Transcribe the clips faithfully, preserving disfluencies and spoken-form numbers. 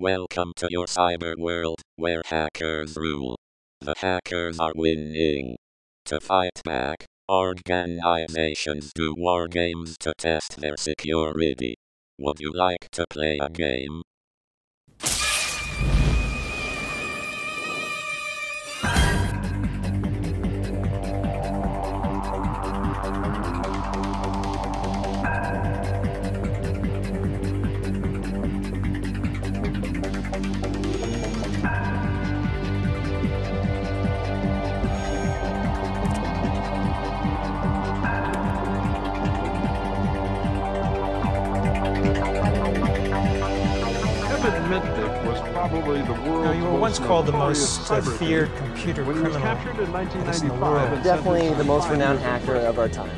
Welcome to your cyber world, where hackers rule. The hackers are winning. To fight back, organizations do war games to test their security. Would you like to play a game? Called the most feared computer criminal in the world. Definitely the most renowned hacker of our time.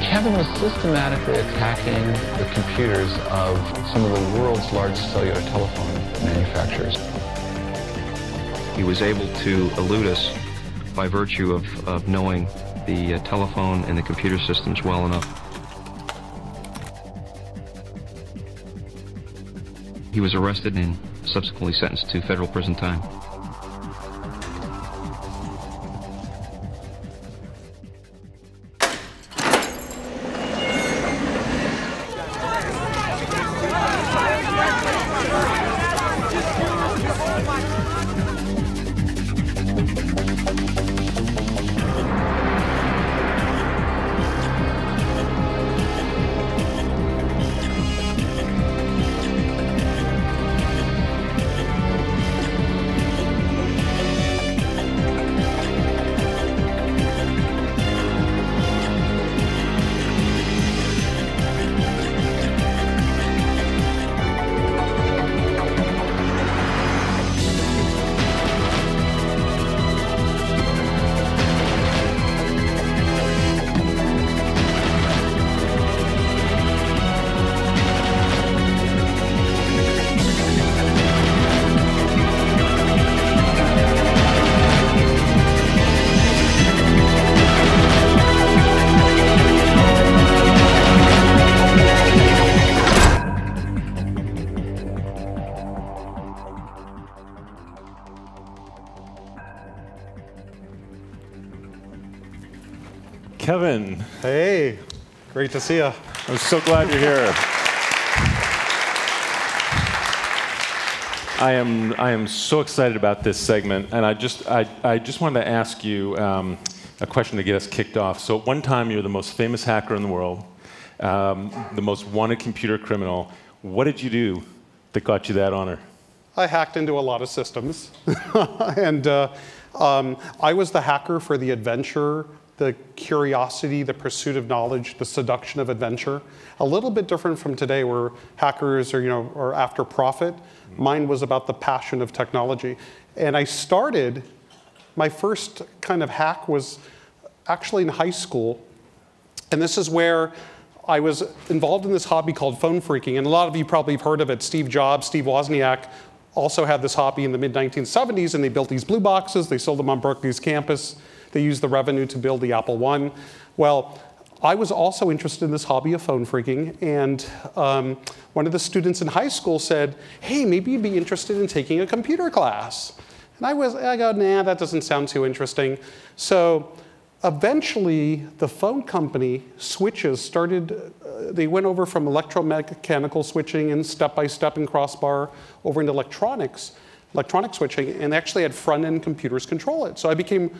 Kevin was systematically attacking the computers of some of the world's largest cellular telephone manufacturers. He was able to elude us by virtue of, of knowing the uh, telephone and the computer systems well enough. He was arrested and subsequently sentenced to federal prison time. Kevin, hey, great to see you. I'm so glad you're here. I am, I am so excited about this segment, and I just, I, I just wanted to ask you um, a question to get us kicked off. So at one time, you were the most famous hacker in the world, um, the most wanted computer criminal. What did you do that got you that honor? I hacked into a lot of systems, and uh, um, I was the hacker for the adventure, the curiosity, the pursuit of knowledge, the seduction of adventure. A little bit different from today where hackers are, you know, are after profit. Mine was about the passion of technology. And I started, my first kind of hack was actually in high school. And this is where I was involved in this hobby called phone freaking. And a lot of you probably have heard of it. Steve Jobs, Steve Wozniak also had this hobby in the mid nineteen seventies. And they built these blue boxes. They sold them on Berkeley's campus. They used the revenue to build the Apple one. Well, I was also interested in this hobby of phone freaking, and um, one of the students in high school said, hey, maybe you'd be interested in taking a computer class. And I was, I go, nah, that doesn't sound too interesting. So eventually, the phone company switches started, uh, they went over from electromechanical switching and step-by-step and crossbar over into electronics, electronic switching, and they actually had front-end computers control it. So I became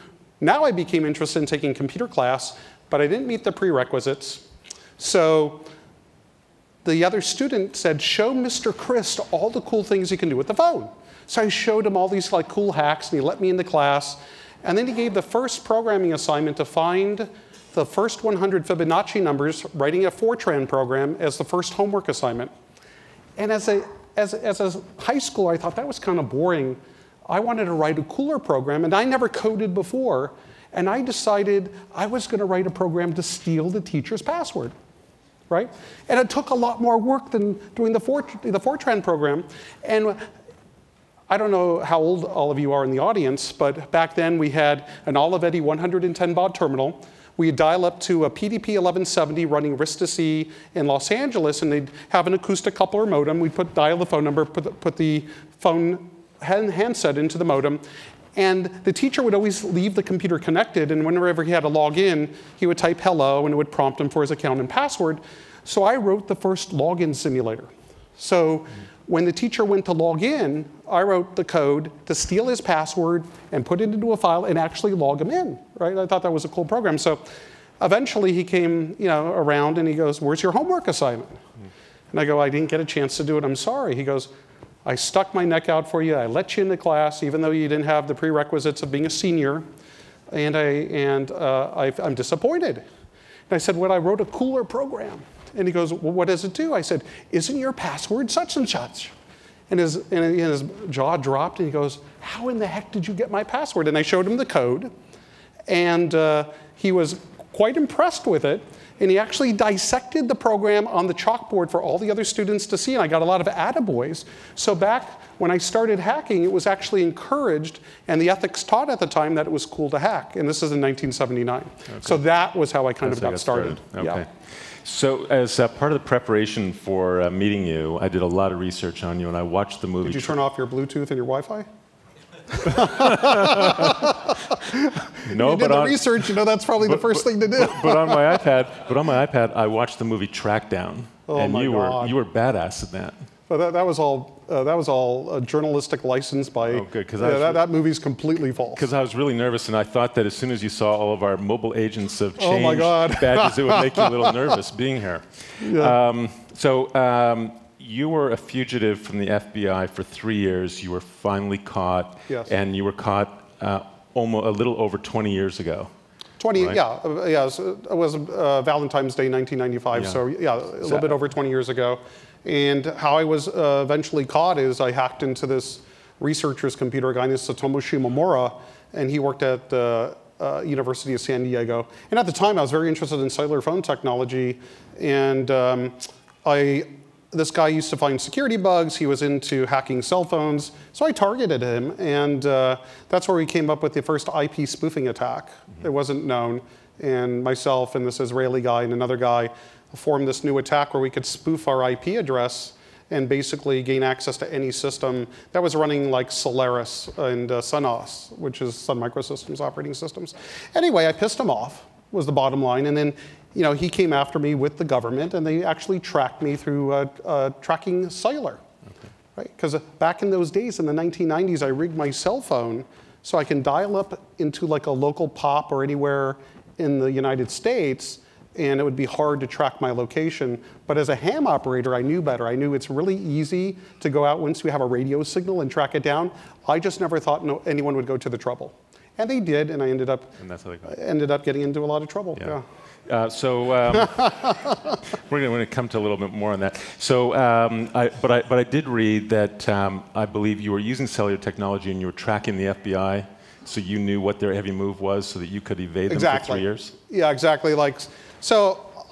Now I became interested in taking computer class, but I didn't meet the prerequisites. So the other student said, show Mister Crist all the cool things he can do with the phone. So I showed him all these like cool hacks, and he let me into class. And then he gave the first programming assignment to find the first one hundred Fibonacci numbers, writing a Fortran program as the first homework assignment. And as a, as, as a high schooler, I thought that was kind of boring. I wanted to write a cooler program, and I never coded before, and I decided I was going to write a program to steal the teacher's password, right? And it took a lot more work than doing the Fort the Fortran program, and I don't know how old all of you are in the audience, but back then we had an Olivetti one hundred ten baud terminal. we dial up to a P D P eleven seventy running R S T S in Los Angeles, and they'd have an acoustic coupler modem. We'd put, dial the phone number, put the, put the phone hand, handset into the modem. And the teacher would always leave the computer connected, and whenever he had to log in, he would type hello, and it would prompt him for his account and password. So I wrote the first login simulator. So when the teacher went to log in, I wrote the code to steal his password and put it into a file and actually log him in. Right? I thought that was a cool program. So eventually he came, you know, around and he goes, "Where's your homework assignment?" And I go, "I didn't get a chance to do it. I'm sorry." He goes, "I stuck my neck out for you. I let you into class, even though you didn't have the prerequisites of being a senior, and, I, and uh, I, I'm disappointed." And I said, "Well, I wrote a cooler program." And he goes, "Well, what does it do?" I said, "Isn't your password such and such?" And his, and his jaw dropped, and he goes, "How in the heck did you get my password?" And I showed him the code, and uh, he was quite impressed with it. And he actually dissected the program on the chalkboard for all the other students to see, and I got a lot of attaboys. So back when I started hacking, it was actually encouraged, and the ethics taught at the time that it was cool to hack. And this is in nineteen seventy-nine. Okay. So that was how I kind That's of got, got started. started. Okay. Yeah. So as uh, part of the preparation for uh, meeting you, I did a lot of research on you, and I watched the movie. Did you turn off your Bluetooth and your Wi-Fi? No, you did but the on, research, you know that's probably but, the first but, thing to do. But, but on my iPad, but on my iPad, I watched the movie Trackdown, oh and my you God. were you were badass in that. Well, that, that was all uh, that was all a journalistic license by. Oh, good, because yeah, that, that movie's completely false. Because I was really nervous, and I thought that as soon as you saw all of our mobile agents of change oh my God. badges, it would make you a little nervous being here. Yeah. Um, so. Um, You were a fugitive from the F B I for three years. You were finally caught, yes. and you were caught uh, almost a little over twenty years ago. twenty, right? yeah, yeah. So it was uh, Valentine's Day, nineteen ninety-five. Yeah. So yeah, a little so, bit over twenty years ago. And how I was uh, eventually caught is I hacked into this researcher's computer, a guy named Tsutomu Shimomura, and he worked at. Uh, Uh, University of San Diego. And at the time, I was very interested in cellular phone technology, and um, I. This guy used to find security bugs. He was into hacking cell phones. So I targeted him. And uh, that's where we came up with the first I P spoofing attack. Mm-hmm. It wasn't known. And myself and this Israeli guy and another guy formed this new attack where we could spoof our I P address and basically gain access to any system that was running like Solaris and uh, SunOS, which is Sun Microsystems operating systems. Anyway, I pissed him off, was the bottom line. And then you know, he came after me with the government, and they actually tracked me through uh, uh, tracking cellular. Okay. Right? Because back in those days, in the nineteen nineties, I rigged my cell phone so I can dial up into like a local pop or anywhere in the United States, and it would be hard to track my location. But as a ham operator, I knew better. I knew it's really easy to go out once you have a radio signal and track it down. I just never thought no, anyone would go to the trouble. And they did, and I ended up, and that's how they got. ended up getting into a lot of trouble. Yeah. Yeah. Uh, so um, we're going to come to a little bit more on that. So, um, I, but I but I did read that um, I believe you were using cellular technology and you were tracking the F B I, so you knew what their every move was, so that you could evade them exactly. for three years. Yeah, exactly. Like, so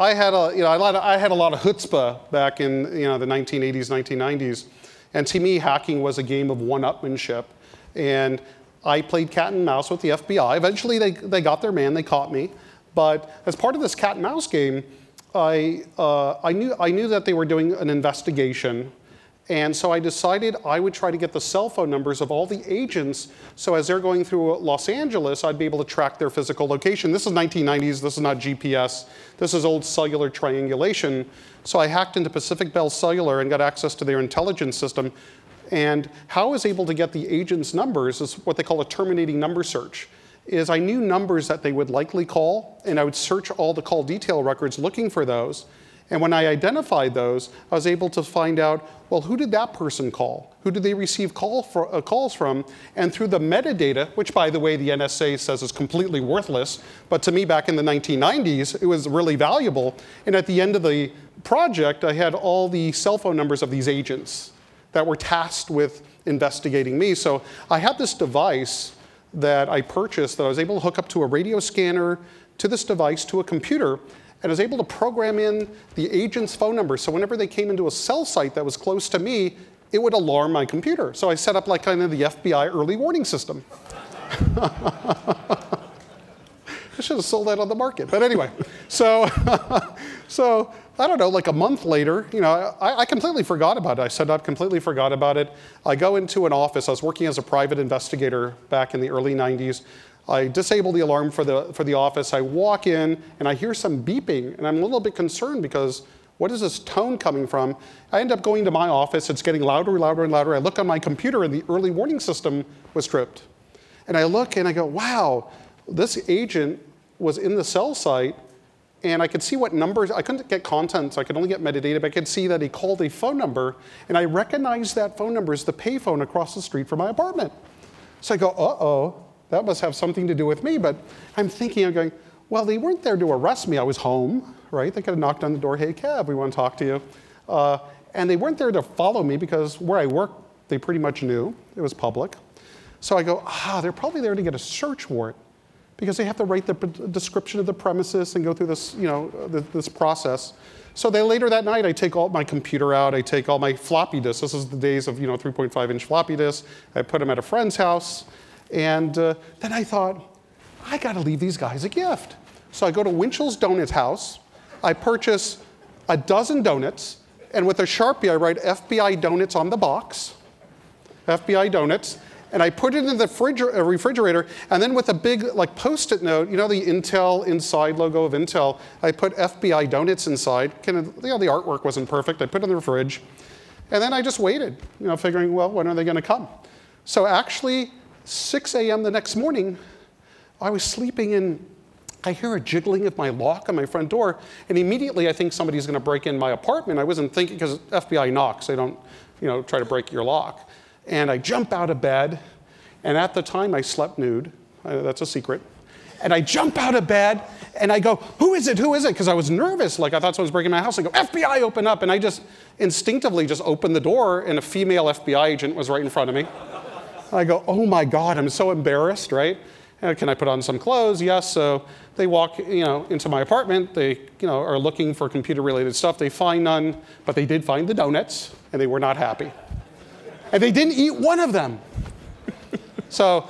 I had a you know a lot of, I had a lot of chutzpah back in you know the nineteen eighties, nineteen nineties, and to me hacking was a game of one-upmanship, and I played cat and mouse with the F B I. Eventually, they they got their man. They caught me. But as part of this cat and mouse game, I, uh, I, knew, I knew that they were doing an investigation. And so I decided I would try to get the cell phone numbers of all the agents. So as they're going through Los Angeles, I'd be able to track their physical location. This is nineteen nineties. This is not G P S. This is old cellular triangulation. So I hacked into Pacific Bell Cellular and got access to their intelligence system. And how I was able to get the agents' numbers is what they call a terminating number search. Is I knew numbers that they would likely call, and I would search all the call detail records looking for those. And when I identified those, I was able to find out, well, who did that person call? Who did they receive call for, uh, calls from? And through the metadata, which, by the way, the N S A says is completely worthless, but to me back in the nineteen nineties, it was really valuable. And at the end of the project, I had all the cell phone numbers of these agents that were tasked with investigating me. So I had this device that I purchased that I was able to hook up to a radio scanner, to this device, to a computer, and I was able to program in the agent's phone number. So whenever they came into a cell site that was close to me, it would alarm my computer. So I set up like kind of the F B I early warning system. I should have sold that on the market. But anyway, so, so I don't know, like a month later, you know, I, I completely forgot about it. I said I've completely forgot about it. I go into an office. I was working as a private investigator back in the early nineties. I disable the alarm for the, for the office. I walk in, and I hear some beeping. And I'm a little bit concerned because what is this tone coming from? I end up going to my office. It's getting louder and louder and louder. I look on my computer, and the early warning system was tripped. And I look, and I go, wow, this agent was in the cell site. And I could see what numbers. I couldn't get content, so I could only get metadata. But I could see that he called a phone number. And I recognized that phone number as the payphone across the street from my apartment. So I go, uh-oh. That must have something to do with me. But I'm thinking, I'm going, well, they weren't there to arrest me. I was home, right? They could have knocked on the door, hey, cab, we want to talk to you. Uh, and they weren't there to follow me because where I work, they pretty much knew. It was public. So I go, ah, they're probably there to get a search warrant because they have to write the description of the premises and go through this, you know, this process. So then later that night, I take all my computer out. I take all my floppy disks. This is the days of, you know, three point five inch floppy disks. I put them at a friend's house. And uh, then I thought, I got to leave these guys a gift. So I go to Winchell's Donuts house. I purchase a dozen donuts. And with a Sharpie, I write F B I donuts on the box, F B I donuts. And I put it in the refrigerator, refrigerator. And then with a big like Post-it note, you know the Intel inside logo of Intel, I put F B I donuts inside. Can, you know, the artwork wasn't perfect. I put it in the fridge. And then I just waited, you know, figuring, well, when are they going to come? So actually, six A M the next morning, I was sleeping and I hear a jiggling of my lock on my front door. And immediately, I think somebody's going to break in my apartment. I wasn't thinking, because F B I knocks. They don't, you know, try to break your lock. And I jump out of bed. And at the time, I slept nude. Uh, that's a secret. And I jump out of bed. And I go, who is it? Who is it? Because I was nervous. Like, I thought someone was breaking my house. I go, F B I, open up. And I just instinctively just opened the door. And a female F B I agent was right in front of me. I go, oh my God, I'm so embarrassed, right? Can I put on some clothes? Yes. So they walk, you know, into my apartment. They, you know, are looking for computer-related stuff. They find none, but they did find the donuts, and they were not happy. And they didn't eat one of them. So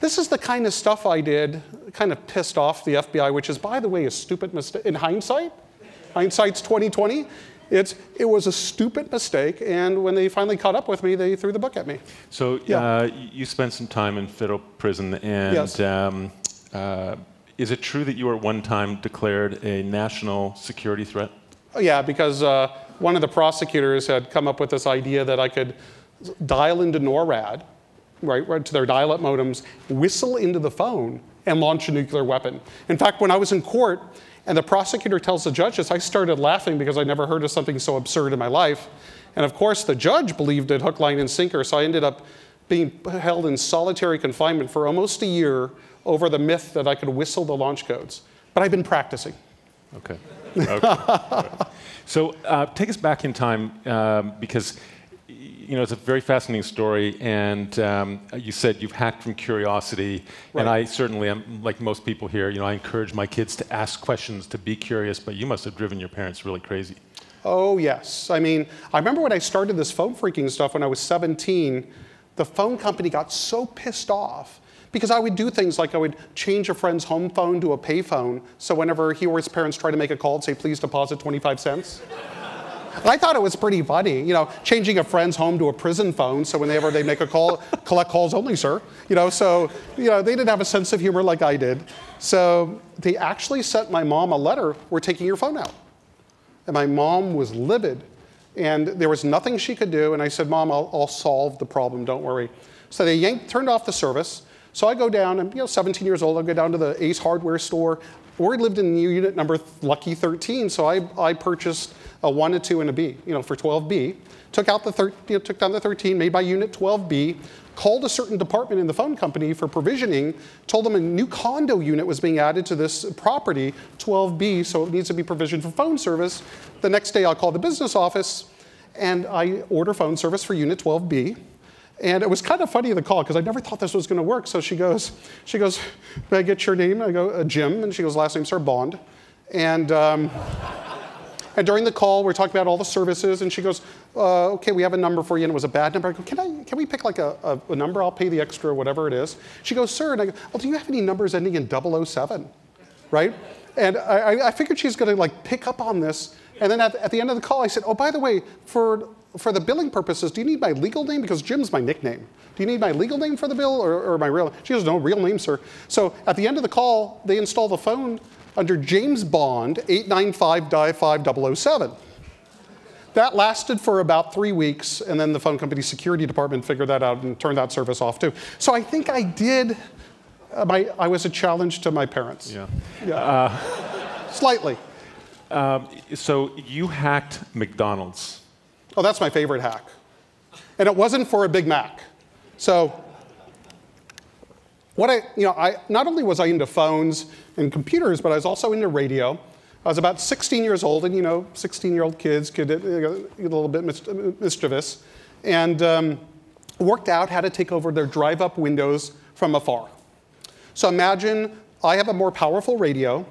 this is the kind of stuff I did, kind of pissed off the F B I, which is, by the way, a stupid mistake. In hindsight, hindsight's twenty twenty. It's, it was a stupid mistake, and when they finally caught up with me, they threw the book at me. So yeah. uh, you spent some time in federal prison, and yes. um, uh, is it true that you were at one time declared a national security threat? Yeah, because uh, one of the prosecutors had come up with this idea that I could dial into NORAD, right, right to their dial-up modems, whistle into the phone, and launch a nuclear weapon. In fact, when I was in court, and the prosecutor tells the judge this, I started laughing because I never heard of something so absurd in my life. And of course, the judge believed it hook, line, and sinker. So I ended up being held in solitary confinement for almost a year over the myth that I could whistle the launch codes. But I've been practicing. OK. okay. Right. So uh, take us back in time, um, because you know, it's a very fascinating story, and um, you said you've hacked from curiosity, right. And I certainly am, like most people here, you know, I encourage my kids to ask questions, to be curious, but you must have driven your parents really crazy. Oh, yes. I mean, I remember when I started this phone freaking stuff when I was seventeen, the phone company got so pissed off because I would do things like I would change a friend's home phone to a pay phone, so whenever he or his parents try to make a call, I'd say, please deposit twenty-five cents. I thought it was pretty funny, you know, changing a friend's home to a prison phone, so whenever they make a call, collect calls only, sir. You know, so, you know, they didn't have a sense of humor like I did. So they actually sent my mom a letter, we're taking your phone out. And my mom was livid. And there was nothing she could do. And I said, Mom, I'll, I'll solve the problem, don't worry. So they yanked, turned off the service. So I go down, I'm, you know, seventeen years old, I go down to the Ace Hardware store. We lived in unit number lucky thirteen, so I, I purchased a one, a two, and a B, you know, for twelve B. Took out the thir you know, took down the thirteen, made my unit twelve B. Called a certain department in the phone company for provisioning. Told them a new condo unit was being added to this property, twelve B, so it needs to be provisioned for phone service. The next day, I'll call the business office, and I order phone service for unit twelve B. And it was kind of funny in the call, because I never thought this was going to work. So she goes, she goes, may I get your name? I go, uh, Jim. And she goes, last name, sir, Bond. And, um, and during the call, we're talking about all the services. And she goes, uh, OK, we have a number for you. And it was a bad number. I go, can, I, can we pick like a, a, a number? I'll pay the extra, whatever it is. She goes, sir. And I go, well, do you have any numbers ending in double oh seven? right? And I, I figured she's going to like pick up on this. And then at, at the end of the call, I said, oh, by the way, for, for the billing purposes, do you need my legal name? Because Jim's my nickname. Do you need my legal name for the bill or, or my real name? She goes, no, real name, sir. So at the end of the call, they install the phone under James Bond eight nine five five zero zero seven. That lasted for about three weeks, and then the phone company security department figured that out and turned that service off too. So I think I did, uh, my, I was a challenge to my parents. Yeah. Yeah. Uh, Slightly. Um, so you hacked McDonald's. Oh, that's my favorite hack. And it wasn't for a Big Mac. So what I, you know, I, not only was I into phones and computers, but I was also into radio. I was about sixteen years old, and you know, sixteen-year-old kids could get a little bit mischievous, and um, worked out how to take over their drive-up windows from afar. So imagine I have a more powerful radio,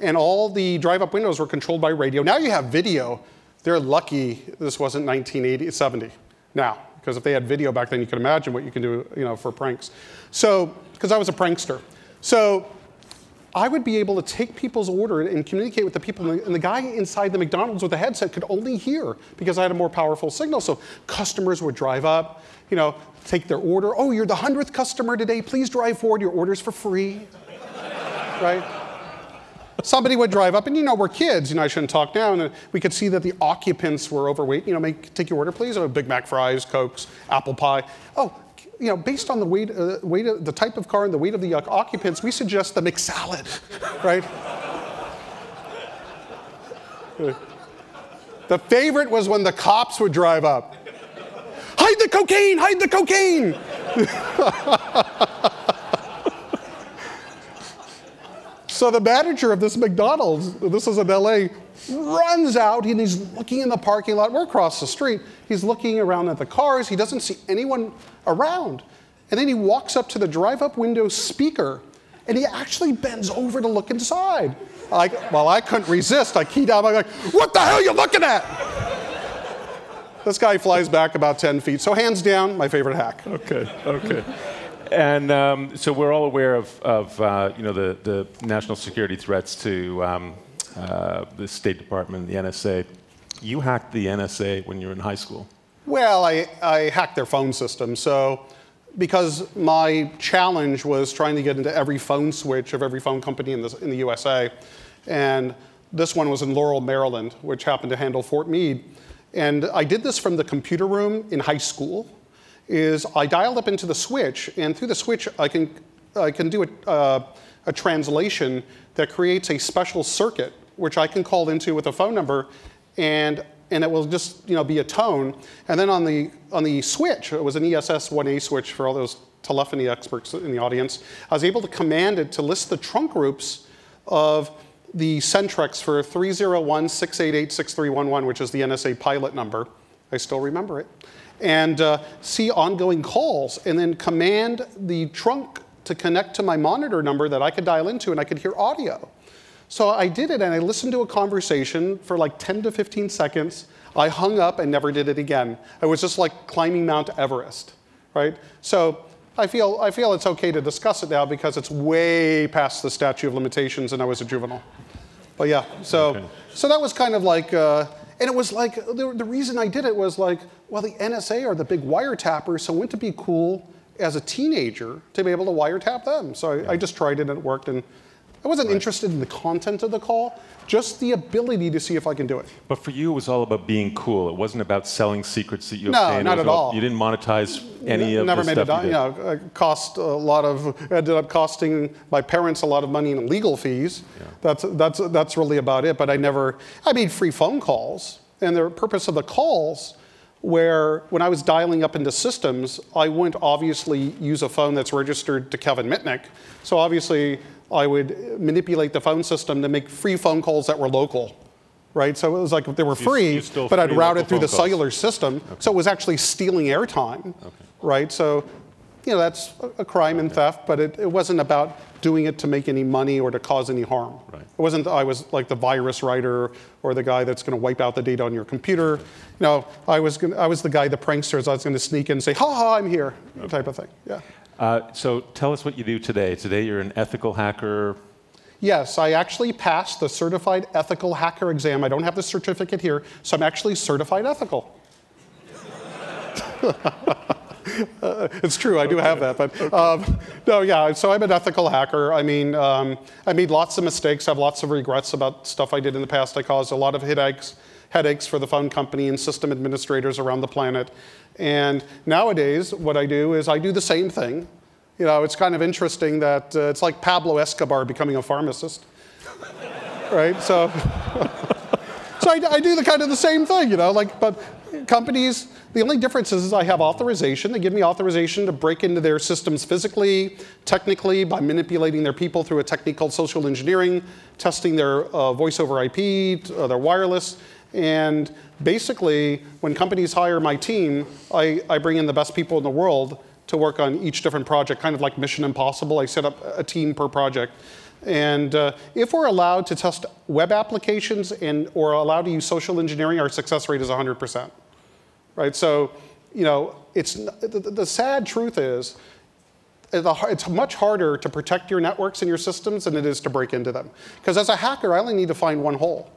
and all the drive-up windows were controlled by radio. Now you have video. They're lucky this wasn't nineteen eighty, seventy now, because if they had video back then, you could imagine what you can do, you know, for pranks. So, because I was a prankster. So I would be able to take people's order and communicate with the people, and the guy inside the McDonald's with the headset could only hear because I had a more powerful signal. So customers would drive up, you know, take their order. Oh, you're the hundredth customer today. Please drive forward. Your order's for free, right? Somebody would drive up, and you know, we're kids. You know, I shouldn't talk now. And we could see that the occupants were overweight. You know, make, take your order, please. Oh, Big Mac fries, Cokes, apple pie. Oh. You know, based on the weight, uh, weight of the type of car and the weight of the uh, occupants, we suggest the McSalad, right? The favorite was when the cops would drive up. Hide the cocaine! Hide the cocaine! So the manager of this McDonald's, this is in L A, runs out, and he's looking in the parking lot. We're across the street. He's looking around at the cars. He doesn't see anyone around. And then he walks up to the drive-up window speaker, and he actually bends over to look inside. I, well, I couldn't resist. I keyed out. I'm like, what the hell are you looking at? This guy flies back about ten feet. So hands down, my favorite hack. OK, OK. And um, so we're all aware of, of uh, you know, the, the national security threats to um, uh, the State Department, the N S A. You hacked the N S A when you were in high school. Well, I, I hacked their phone system. So because my challenge was trying to get into every phone switch of every phone company in the, in the U S A. And this one was in Laurel, Maryland, which happened to handle Fort Meade. And I did this from the computer room in high school. Is I dialed up into the switch, and through the switch, I can, I can do a, uh, a translation that creates a special circuit, which I can call into with a phone number, and, and it will just, you know, be a tone. And then on the, on the switch, it was an E S S one A switch for all those telephony experts in the audience, I was able to command it to list the trunk groups of the Centrex for three zero one six eight eight six three one one, which is the N S A pilot number. I still remember it. And uh, see ongoing calls, and then command the trunk to connect to my monitor number that I could dial into, and I could hear audio. So I did it, and I listened to a conversation for like ten to fifteen seconds. I hung up and never did it again. It was just like climbing Mount Everest, right? So I feel, I feel it's OK to discuss it now because it's way past the statute of limitations, and I was a juvenile. But yeah, so, okay. So that was kind of like, uh, and it was like, the, the reason I did it was like, well, the N S A are the big wiretappers, so wouldn't it be cool as a teenager to be able to wiretap them? So I, yeah. I just tried it, and it worked. And I wasn't right. interested in the content of the call, just the ability to see if I can do it. But for you, it was all about being cool. It wasn't about selling secrets that you no, obtained. No, not at all. all. You didn't monetize any no, of never the made stuff it you did. You know, it cost a lot of, ended up costing my parents a lot of money in legal fees. Yeah. That's, that's, that's really about it. But I never, I made free phone calls. And the purpose of the calls where when I was dialing up into systems, I wouldn't obviously use a phone that's registered to Kevin Mitnick. So obviously, I would manipulate the phone system to make free phone calls that were local, right? So it was like they were free, but free I'd route it through the calls. cellular system. Okay. So it was actually stealing airtime, okay. right? So, you know, that's a crime okay. and theft, but it, it wasn't about doing it to make any money or to cause any harm. Right. It wasn't that I was like the virus writer or the guy that's going to wipe out the data on your computer. Okay. No, I was gonna, I was the guy, the pranksters. I was going to sneak in and say, "Ha ha, I'm here," okay. type of thing. Yeah. Uh, so tell us what you do today. Today you're an ethical hacker. Yes, I actually passed the Certified Ethical Hacker exam. I don't have the certificate here, so I'm actually certified ethical. Uh, it's true, I do have that, but um, no, yeah, so I'm an ethical hacker. I mean, um, I made lots of mistakes, I have lots of regrets about stuff I did in the past. I caused a lot of headaches, headaches for the phone company and system administrators around the planet. And nowadays, what I do is I do the same thing. You know, it's kind of interesting that uh, it's like Pablo Escobar becoming a pharmacist, right? So, so I, I do the kind of the same thing, you know, like, but companies, the only difference is I have authorization. They give me authorization to break into their systems physically, technically, by manipulating their people through a technique called social engineering, testing their uh, voice over I P, uh, their wireless. And basically, when companies hire my team, I, I bring in the best people in the world to work on each different project, kind of like Mission Impossible. I set up a team per project. And uh, if we're allowed to test web applications and or allowed to use social engineering, our success rate is one hundred percent. Right, so you know, it's the, the sad truth is, it's much harder to protect your networks and your systems than it is to break into them. Because as a hacker, I only need to find one hole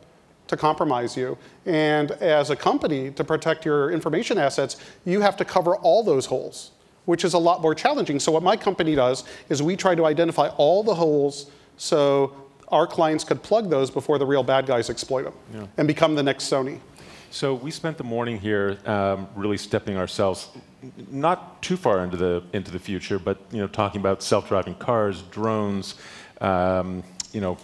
to compromise you, and as a company, to protect your information assets, you have to cover all those holes, which is a lot more challenging. So what my company does is we try to identify all the holes so our clients could plug those before the real bad guys exploit them yeah. and become the next Sony. So we spent the morning here um, really stepping ourselves not too far into the into the future, but you know, talking about self-driving cars, drones, um, you know,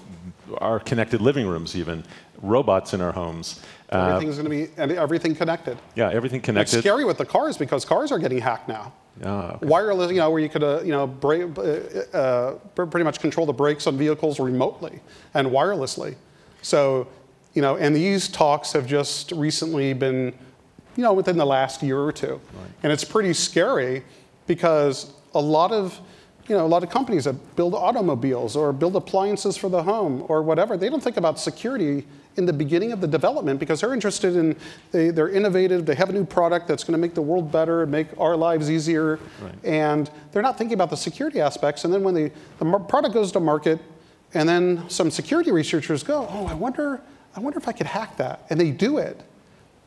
our connected living rooms, even robots in our homes. Uh, Everything's going to be everything connected. Yeah, everything connected. It's scary with the cars because cars are getting hacked now. Oh, okay. Wireless, you know, where you could, uh, you know, bra uh, pretty much control the brakes on vehicles remotely and wirelessly. So. You know, and these talks have just recently been, you know, within the last year or two. Right. And it's pretty scary because a lot of, you know, a lot of companies that build automobiles or build appliances for the home or whatever, they don't think about security in the beginning of the development because they're interested in, they, they're innovative, they have a new product that's going to make the world better, make our lives easier. Right. And they're not thinking about the security aspects. And then when the, the product goes to market and then some security researchers go, oh, I wonder, I wonder if I could hack that, and they do it,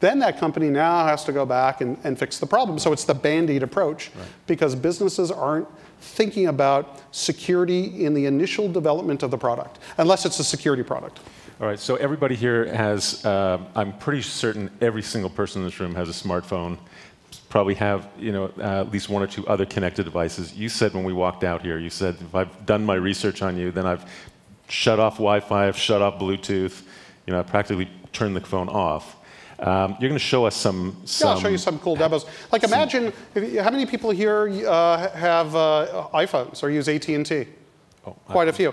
then that company now has to go back and, and fix the problem. So it's the Band-Aid approach, right. because businesses aren't thinking about security in the initial development of the product, unless it's a security product. All right, so everybody here has, uh, I'm pretty certain every single person in this room has a smartphone, probably have you know, uh, at least one or two other connected devices. You said when we walked out here, you said, if I've done my research on you, then I've shut off Wi-Fi, I've shut off Bluetooth, you know, I practically turn the phone off. Um, you're going to show us some, some... Yeah, I'll show you some cool demos. Like imagine, if, how many people here uh, have uh, iPhones or use A T and T? Oh, quite a few.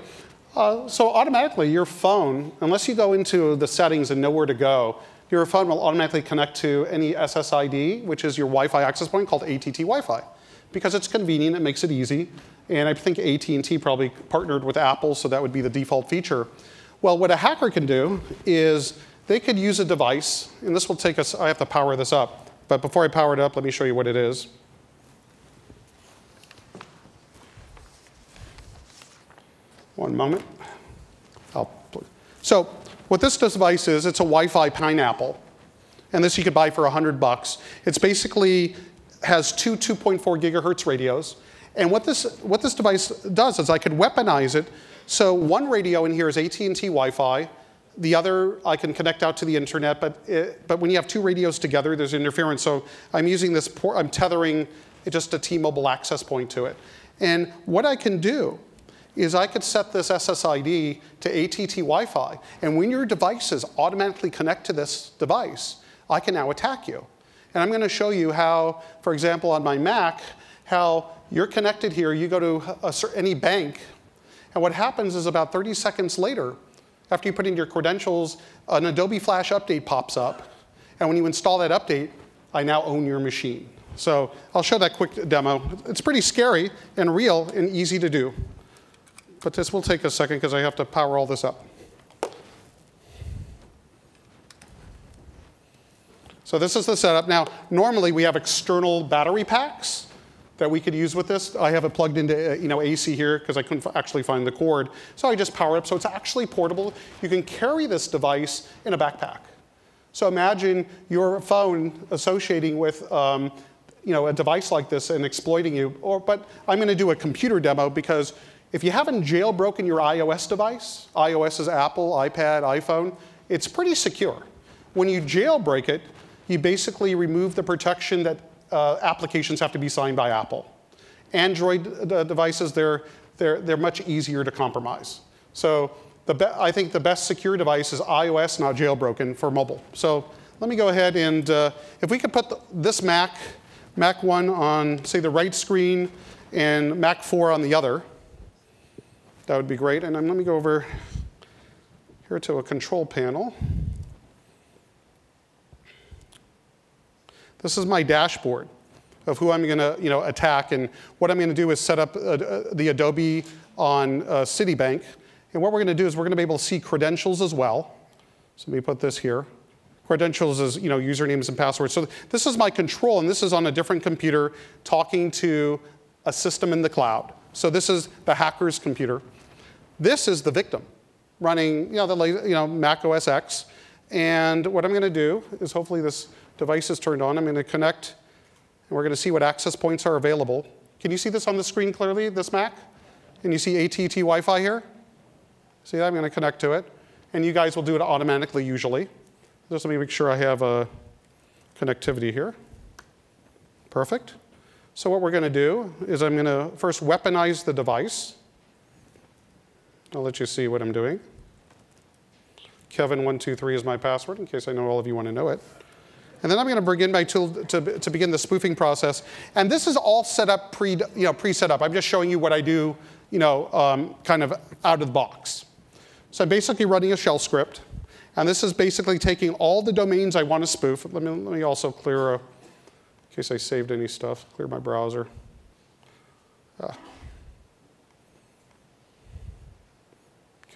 Uh, so automatically your phone, unless you go into the settings and know where to go, your phone will automatically connect to any S S I D, which is your Wi-Fi access point called A T and T Wi-Fi. Because it's convenient, it makes it easy. And I think A T and T probably partnered with Apple, so that would be the default feature. Well, what a hacker can do is they could use a device, and this will take us, I have to power this up, but before I power it up, let me show you what it is. One moment. I'll, so what this device is, it's a Wi-Fi pineapple, and this you could buy for a hundred bucks. It's basically has two 2.4 gigahertz radios, and what this, what this device does is I could weaponize it. So one radio in here is A T and T Wi-Fi. The other I can connect out to the internet, but, it, but when you have two radios together, there's interference. So I'm using this, port, I'm tethering just a T-Mobile access point to it. And what I can do is I could set this S S I D to A T and T Wi-Fi. And when your devices automatically connect to this device, I can now attack you. And I'm going to show you how, for example, on my Mac, how you're connected here, you go to a, any bank, and what happens is about thirty seconds later, after you put in your credentials, an Adobe Flash update pops up. And when you install that update, I now own your machine. So I'll show that quick demo. It's pretty scary and real and easy to do. But this will take a second because I have to power all this up. So this is the setup. Now, normally we have external battery packs that we could use with this. I have it plugged into you know, A C here because I couldn't actually find the cord. So I just power up. So it's actually portable. You can carry this device in a backpack. So imagine your phone associating with um, you know, a device like this and exploiting you. Or, but I'm going to do a computer demo because if you haven't jailbroken your iOS device, iOS is Apple, iPad, iPhone, it's pretty secure. When you jailbreak it, you basically remove the protection that uh, applications have to be signed by Apple. Android uh, devices, they're, they're, they're much easier to compromise. So the be I think the best secure device is iOS, not jailbroken, for mobile. So let me go ahead and uh, if we could put the, this Mac, Mac one on, say, the right screen and Mac four on the other, that would be great. And um, let me go over here to a control panel. This is my dashboard of who I'm going to you know, attack. And what I'm going to do is set up uh, the Adobe on uh, Citibank. And what we're going to do is we're going to be able to see credentials as well. So let me put this here. Credentials is you know, usernames and passwords. So this is my control, and this is on a different computer talking to a system in the cloud. So this is the hacker's computer. This is the victim running you know, the, you know, Mac O S ten. And what I'm going to do is hopefully this device is turned on. I'm going to connect, and we're going to see what access points are available. Can you see this on the screen clearly, this Mac? And you see A T and T Wi-Fi here? See that? I'm going to connect to it. And you guys will do it automatically, usually. Just let me make sure I have a connectivity here. Perfect. So what we're going to do is I'm going to first weaponize the device. I'll let you see what I'm doing. Kevin one two three is my password, in case I know all of you want to know it. And then I'm going to bring in my tool to, to begin the spoofing process. And this is all set up pre, you know, pre-set up. I'm just showing you what I do, you know, um, kind of out of the box. So I'm basically running a shell script. And this is basically taking all the domains I want to spoof. Let me, let me also clear, a, in case I saved any stuff, clear my browser. Ah.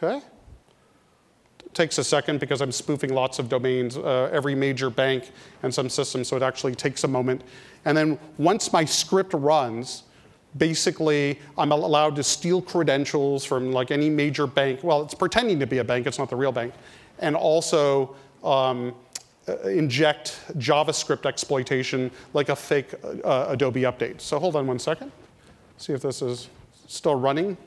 OK. Takes a second because I'm spoofing lots of domains, uh, every major bank and some system, so it actually takes a moment. And then once my script runs, basically I'm allowed to steal credentials from like any major bank. Well, it's pretending to be a bank, it's not the real bank. And also um, inject JavaScript exploitation like a fake uh, Adobe update. So hold on one second, see if this is still running.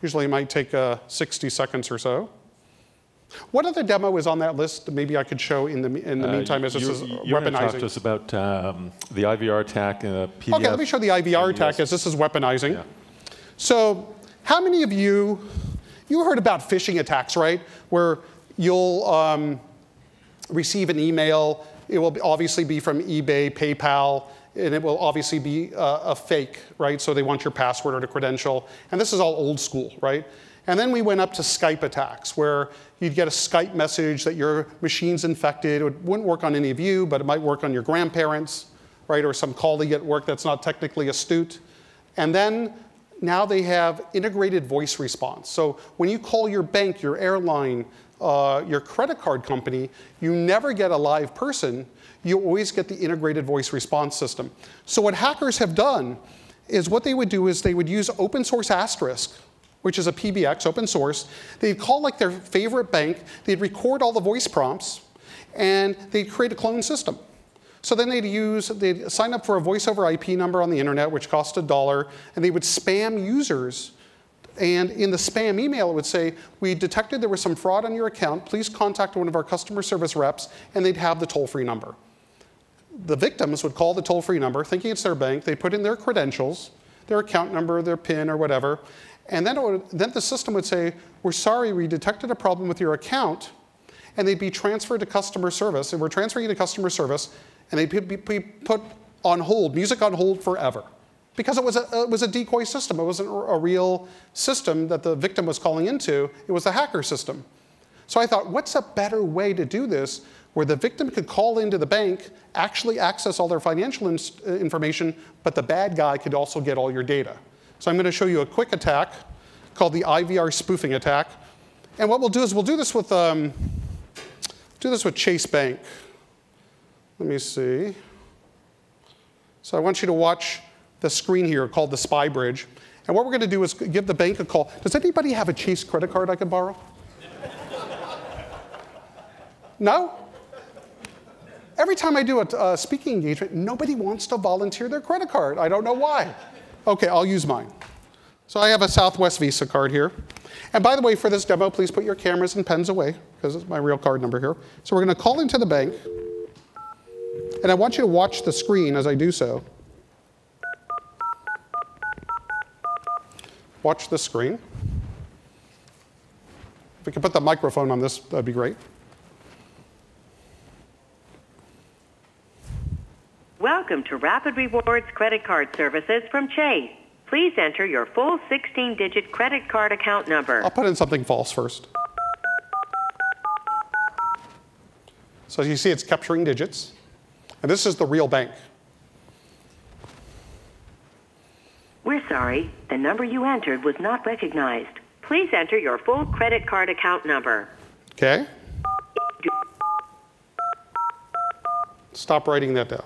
Usually it might take uh, sixty seconds or so. What other demo is on that list? Maybe I could show in the in the uh, meantime as this is weaponizing. You're going to talk to us about um, the I V R attack and the P D F. Okay, let me show the I V R attack as this is weaponizing. Yeah. So how many of you, you heard about phishing attacks, right? Where you'll um, receive an email. It will obviously be from eBay, PayPal. And it will obviously be uh, a fake, right? So they want your password or the credential. And this is all old school, right? And then we went up to Skype attacks, where you'd get a Skype message that your machine's infected. It wouldn't work on any of you, but it might work on your grandparents, right? Or some colleague at work that's not technically astute. And then now they have integrated voice response. So when you call your bank, your airline, uh, your credit card company, you never get a live person. You always get the integrated voice response system. So what hackers have done is what they would do is they would use open source Asterisk, which is a P B X, open source. They'd call like their favorite bank. They'd record all the voice prompts. And they'd create a clone system. So then they'd, use, they'd sign up for a voice over I P number on the internet, which cost a dollar. And they would spam users. And in the spam email, it would say, we detected there was some fraud on your account. Please contact one of our customer service reps. And they'd have the toll-free number. The victims would call the toll-free number, thinking it's their bank. They put in their credentials, their account number, their PIN, or whatever. And then, it would, then the system would say, we're sorry, we detected a problem with your account. And they'd be transferred to customer service. And we're transferring you to customer service. And they'd be put on hold, music on hold forever. Because it was a, it was a decoy system. It wasn't a real system that the victim was calling into. It was the hacker system. So I thought, what's a better way to do this where the victim could call into the bank, actually access all their financial in information, but the bad guy could also get all your data? So I'm going to show you a quick attack called the I V R spoofing attack. And what we'll do is we'll do this with, um, do this with Chase Bank. Let me see. So I want you to watch the screen here called the Spy Bridge. And what we're going to do is give the bank a call. Does anybody have a Chase credit card I can borrow? No? Every time I do a uh, speaking engagement, nobody wants to volunteer their credit card. I don't know why. OK, I'll use mine. So I have a Southwest Visa card here. And by the way, for this demo, please put your cameras and pens away, because it's my real card number here. So we're going to call into the bank. And I want you to watch the screen as I do so. Watch the screen. If we could put the microphone on this, that'd be great. Welcome to Rapid Rewards Credit Card Services from Chase. Please enter your full sixteen digit credit card account number. I'll put in something false first. So as you see, it's capturing digits. And this is the real bank. We're sorry. The number you entered was not recognized. Please enter your full credit card account number. OK. Stop writing that down.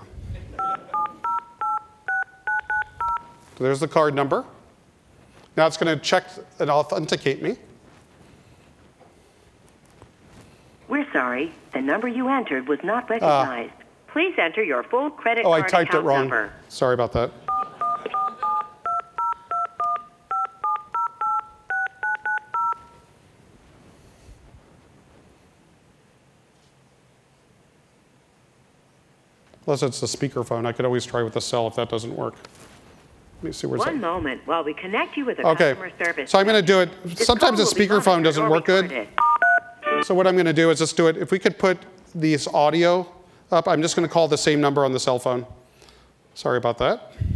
So there's the card number. Now it's going to check and authenticate me. We're sorry. The number you entered was not recognized. Uh, Please enter your full credit card account number. Oh, I typed it wrong. Sorry about that. Unless it's the speakerphone. I could always try with the cell if that doesn't work. Let me see where's One that. moment while we connect you with a okay. customer service. So I'm going to do it. This Sometimes the speakerphone doesn't work good. So what I'm going to do is just do it. If we could put this audio up, I'm just going to call the same number on the cell phone. Sorry about that. And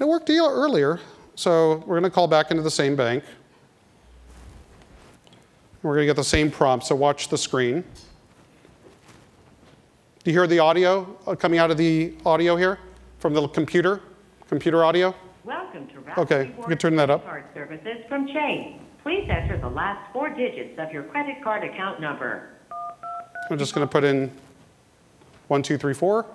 it worked earlier. So we're going to call back into the same bank. We're going to get the same prompt. So watch the screen. Do you hear the audio coming out of the audio here from the computer, computer audio? Welcome to Rapid okay, Rewards you can turn that up. Card services from Chase. Please enter the last four digits of your credit card account number. I'm just going to put in one, two, three, four.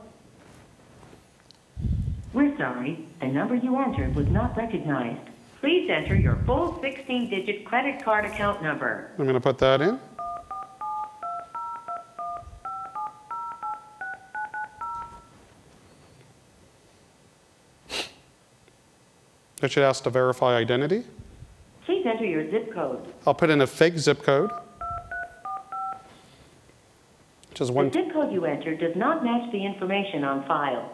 We're sorry, the number you entered was not recognized. Please enter your full sixteen digit credit card account number. I'm going to put that in. It should ask to verify identity. Please enter your zip code. I'll put in a fake zip code. Which is one the zip code you entered does not match the information on file.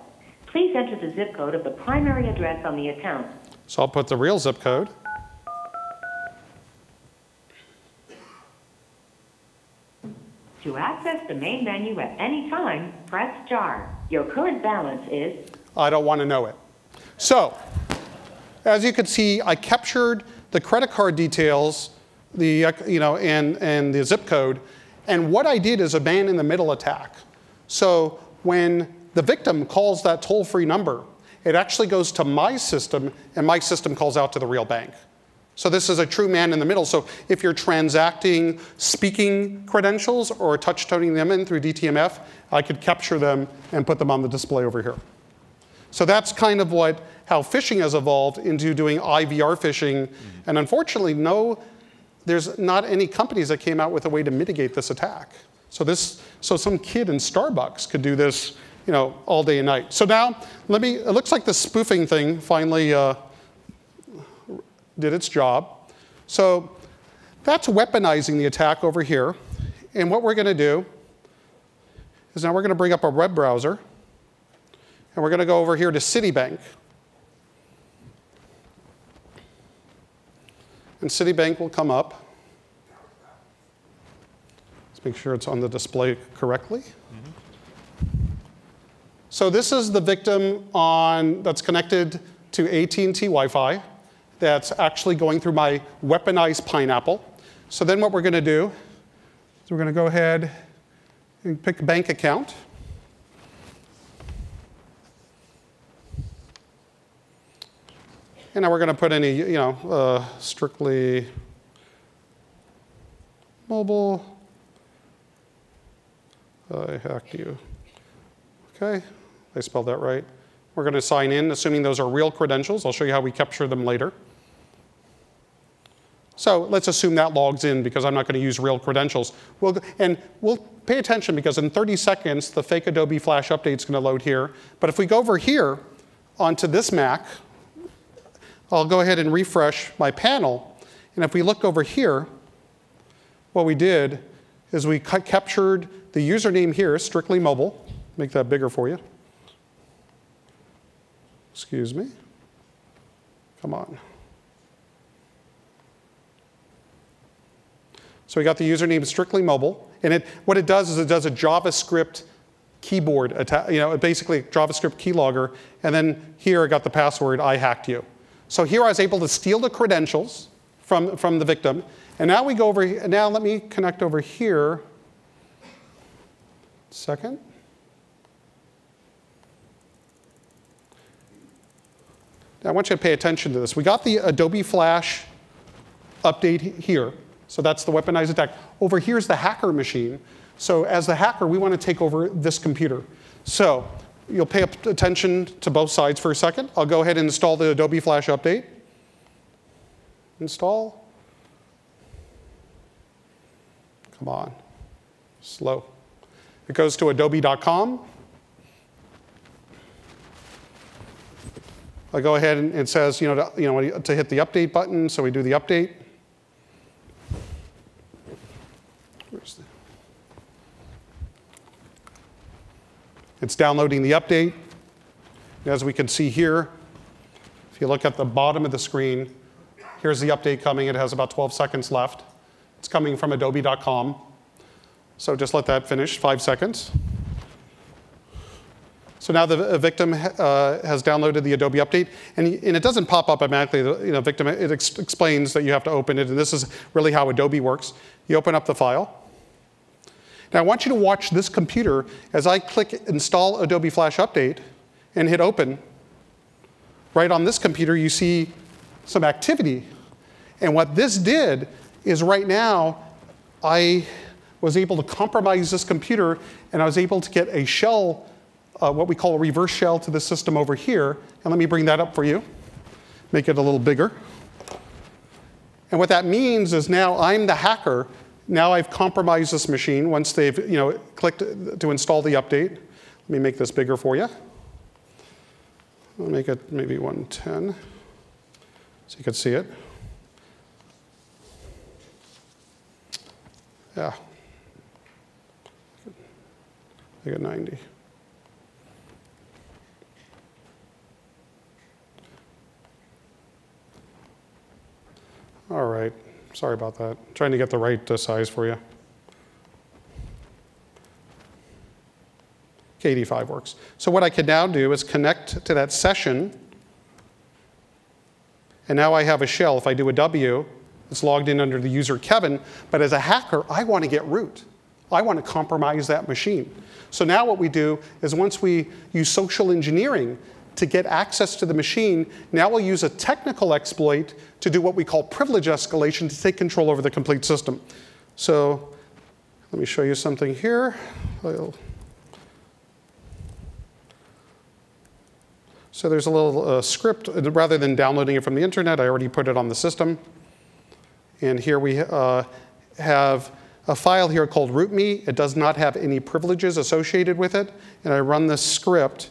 Please enter the zip code of the primary address on the account. So I'll put the real zip code. To access the main menu at any time, press star. Your current balance is? I don't want to know it. So. As you can see, I captured the credit card details, the you know, and, and the zip code. And what I did is a man in the middle attack. So when the victim calls that toll-free number, it actually goes to my system, and my system calls out to the real bank. So this is a true man in the middle. So if you're transacting speaking credentials or touch-toning them in through D T M F, I could capture them and put them on the display over here. So that's kind of what how phishing has evolved into doing I V R phishing. Mm-hmm. And unfortunately, no, there's not any companies that came out with a way to mitigate this attack. So this, so some kid in Starbucks could do this, you know, all day and night. So now, let me. It looks like the spoofing thing finally uh, did its job. So that's weaponizing the attack over here. And what we're going to do is now we're going to bring up a web browser. And we're going to go over here to Citibank. And Citibank will come up. Let's make sure it's on the display correctly. Mm-hmm. So this is the victim on that's connected to A T and T Wi-Fi that's actually going through my weaponized pineapple. So then what we're going to do is we're going to go ahead and pick bank account. And now we're going to put in a, you know, uh, strictly mobile. I hacked you. OK. I spelled that right. We're going to sign in, assuming those are real credentials. I'll show you how we capture them later. So let's assume that logs in, because I'm not going to use real credentials. We'll, and we'll pay attention, because in thirty seconds, the fake Adobe Flash update is going to load here. But if we go over here onto this Mac, I'll go ahead and refresh my panel. And if we look over here, what we did is we captured the username here, strictly mobile. Make that bigger for you. Excuse me. Come on. So we got the username strictly mobile. And it, what it does is it does a JavaScript keyboard attack, you know, basically a JavaScript keylogger. And then here I got the password, I hacked you. So here I was able to steal the credentials from, from the victim. And now we go over, now let me connect over here. Second. Now I want you to pay attention to this. We got the Adobe Flash update here. So that's the weaponized attack. Over here is the hacker machine. So as the hacker, we want to take over this computer. So you'll pay attention to both sides for a second. I'll go ahead and install the Adobe Flash update. Install. Come on. Slow. It goes to adobe dot com. I go ahead and it says, you know, to, you know, to hit the update button, so we do the update. Where's the... It's downloading the update. And as we can see here, if you look at the bottom of the screen, here's the update coming. It has about twelve seconds left. It's coming from adobe dot com. So just let that finish, five seconds. So now the victim uh, has downloaded the Adobe update, and, and it doesn't pop up automatically. The you know, victim, it ex explains that you have to open it, and this is really how Adobe works. You open up the file. Now I want you to watch this computer as I click Install Adobe Flash Update and hit Open. Right on this computer, you see some activity. And what this did is right now, I was able to compromise this computer, and I was able to get a shell, Uh, what we call a reverse shell to the system over here. And let me bring that up for you, make it a little bigger. And what that means is now I'm the hacker. Now I've compromised this machine once they've you know, clicked to install the update. Let me make this bigger for you. I'll make it maybe one ten so you can see it. Yeah. I got ninety. All right, sorry about that. I'm trying to get the right uh, size for you. K eighty-five works. So what I can now do is connect to that session, and now I have a shell. If I do a W, it's logged in under the user Kevin, but as a hacker, I want to get root. I want to compromise that machine. So now what we do is once we use social engineering to get access to the machine, now we'll use a technical exploit to do what we call privilege escalation to take control over the complete system. So let me show you something here. So there's a little uh, script. Rather than downloading it from the internet, I already put it on the system. And here we uh, have a file here called root me. It does not have any privileges associated with it. And I run this script.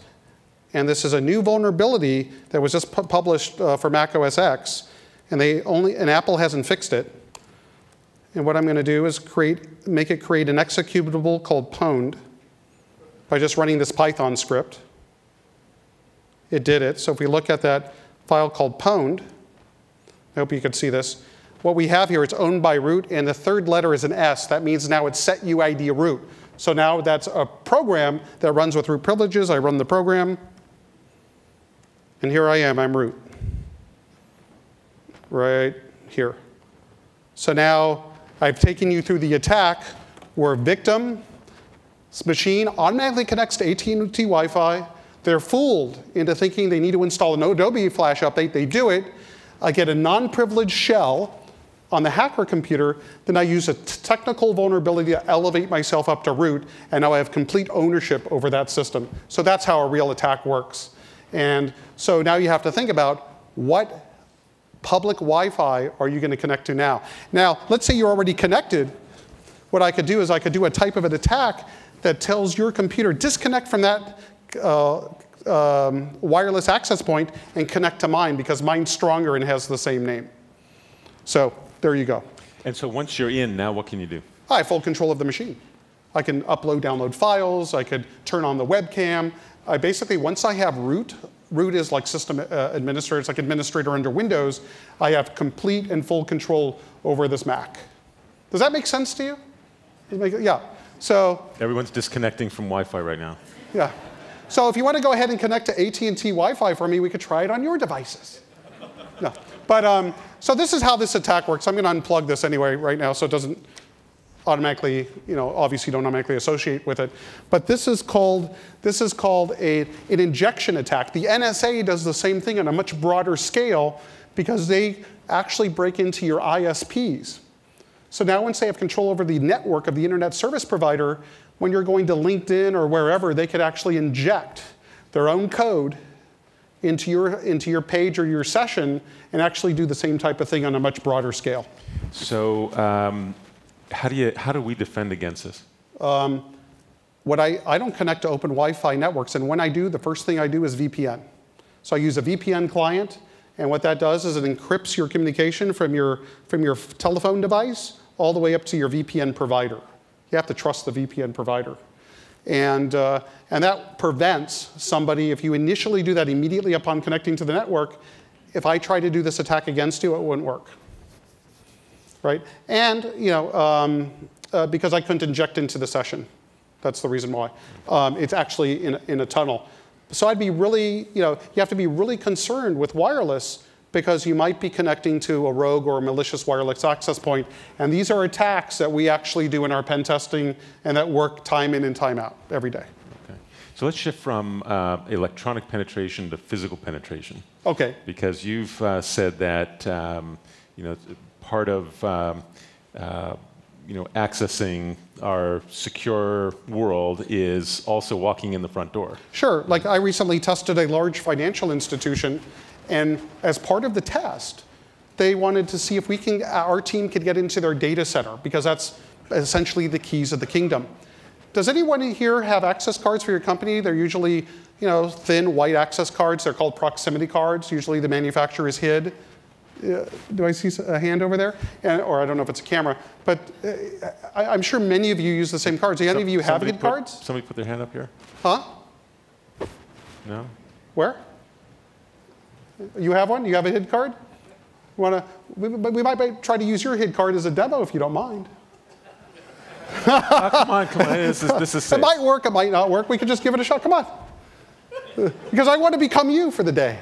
And this is a new vulnerability that was just pu published uh, for Mac O S ten, and they only and Apple hasn't fixed it. And what I'm going to do is create, make it create an executable called pwned by just running this Python script. It did it. So if we look at that file called pwned, I hope you can see this. What we have here, it's owned by root, and the third letter is an S. That means now it's set U I D root. So now that's a program that runs with root privileges. I run the program. And here I am, I'm root, right here. So now I've taken you through the attack where victim's machine automatically connects to A T and T Wi-Fi. They're fooled into thinking they need to install an Adobe Flash update. They do it. I get a non-privileged shell on the hacker computer, then I use a technical vulnerability to elevate myself up to root, and now I have complete ownership over that system. So that's how a real attack works. And so now you have to think about what public Wi-Fi are you going to connect to now. Now, let's say you're already connected. What I could do is I could do a type of an attack that tells your computer, disconnect from that uh, um, wireless access point and connect to mine, because mine's stronger and has the same name. So there you go. And so once you're in, now what can you do? I have full control of the machine. I can upload, download files. I could turn on the webcam. I basically, once I have root, root is like system uh, administrator. It's like administrator under Windows. I have complete and full control over this Mac. Does that make sense to you? Does it make, yeah. So everyone's disconnecting from Wi-Fi right now. Yeah. So if you want to go ahead and connect to A T and T Wi-Fi for me, we could try it on your devices. No. But um, so this is how this attack works. I'm going to unplug this anyway right now, so it doesn't automatically, you know, obviously don't automatically associate with it. But this is called this is called a an injection attack. The N S A does the same thing on a much broader scale, because they actually break into your I S Ps. So now once they have control over the network of the internet service provider, when you're going to LinkedIn or wherever, they could actually inject their own code into your, into your page or your session and actually do the same type of thing on a much broader scale. So um, how, do you, how do we defend against this? Um, what I, I don't connect to open Wi-Fi networks. And when I do, the first thing I do is V P N. So I use a V P N client. And what that does is it encrypts your communication from your, from your telephone device all the way up to your V P N provider. You have to trust the V P N provider. And, uh, and that prevents somebody, if you initially do that immediately upon connecting to the network, if I try to do this attack against you, it wouldn't work. Right? And you know, um, uh, because I couldn't inject into the session. That's the reason why. Um, it's actually in, in a tunnel. So I'd be really, you know, you have to be really concerned with wireless, because you might be connecting to a rogue or a malicious wireless access point. And these are attacks that we actually do in our pen testing and that work time in and time out every day. Okay. So let's shift from uh, electronic penetration to physical penetration. Okay. Because you've uh, said that, um, you know, part of, um, uh, you know, accessing our secure world is also walking in the front door. Sure. Like I recently tested a large financial institution, and as part of the test, they wanted to see if we can, our team could get into their data center, because that's essentially the keys of the kingdom. Does anyone here have access cards for your company? They're usually, you know, thin white access cards. They're called proximity cards. Usually the manufacturer is H I D. Uh, do I see a hand over there? And, or I don't know if it's a camera. But uh, I, I'm sure many of you use the same cards. Do any so, of you have H I D cards? Somebody put their hand up here. Huh? No. Where? You have one? You have a H I D card? Wanna, we, we might try to use your H I D card as a demo if you don't mind. Oh, come on, come on. This is, this is safe. It might work. It might not work. We could just give it a shot. Come on. Because I want to become you for the day.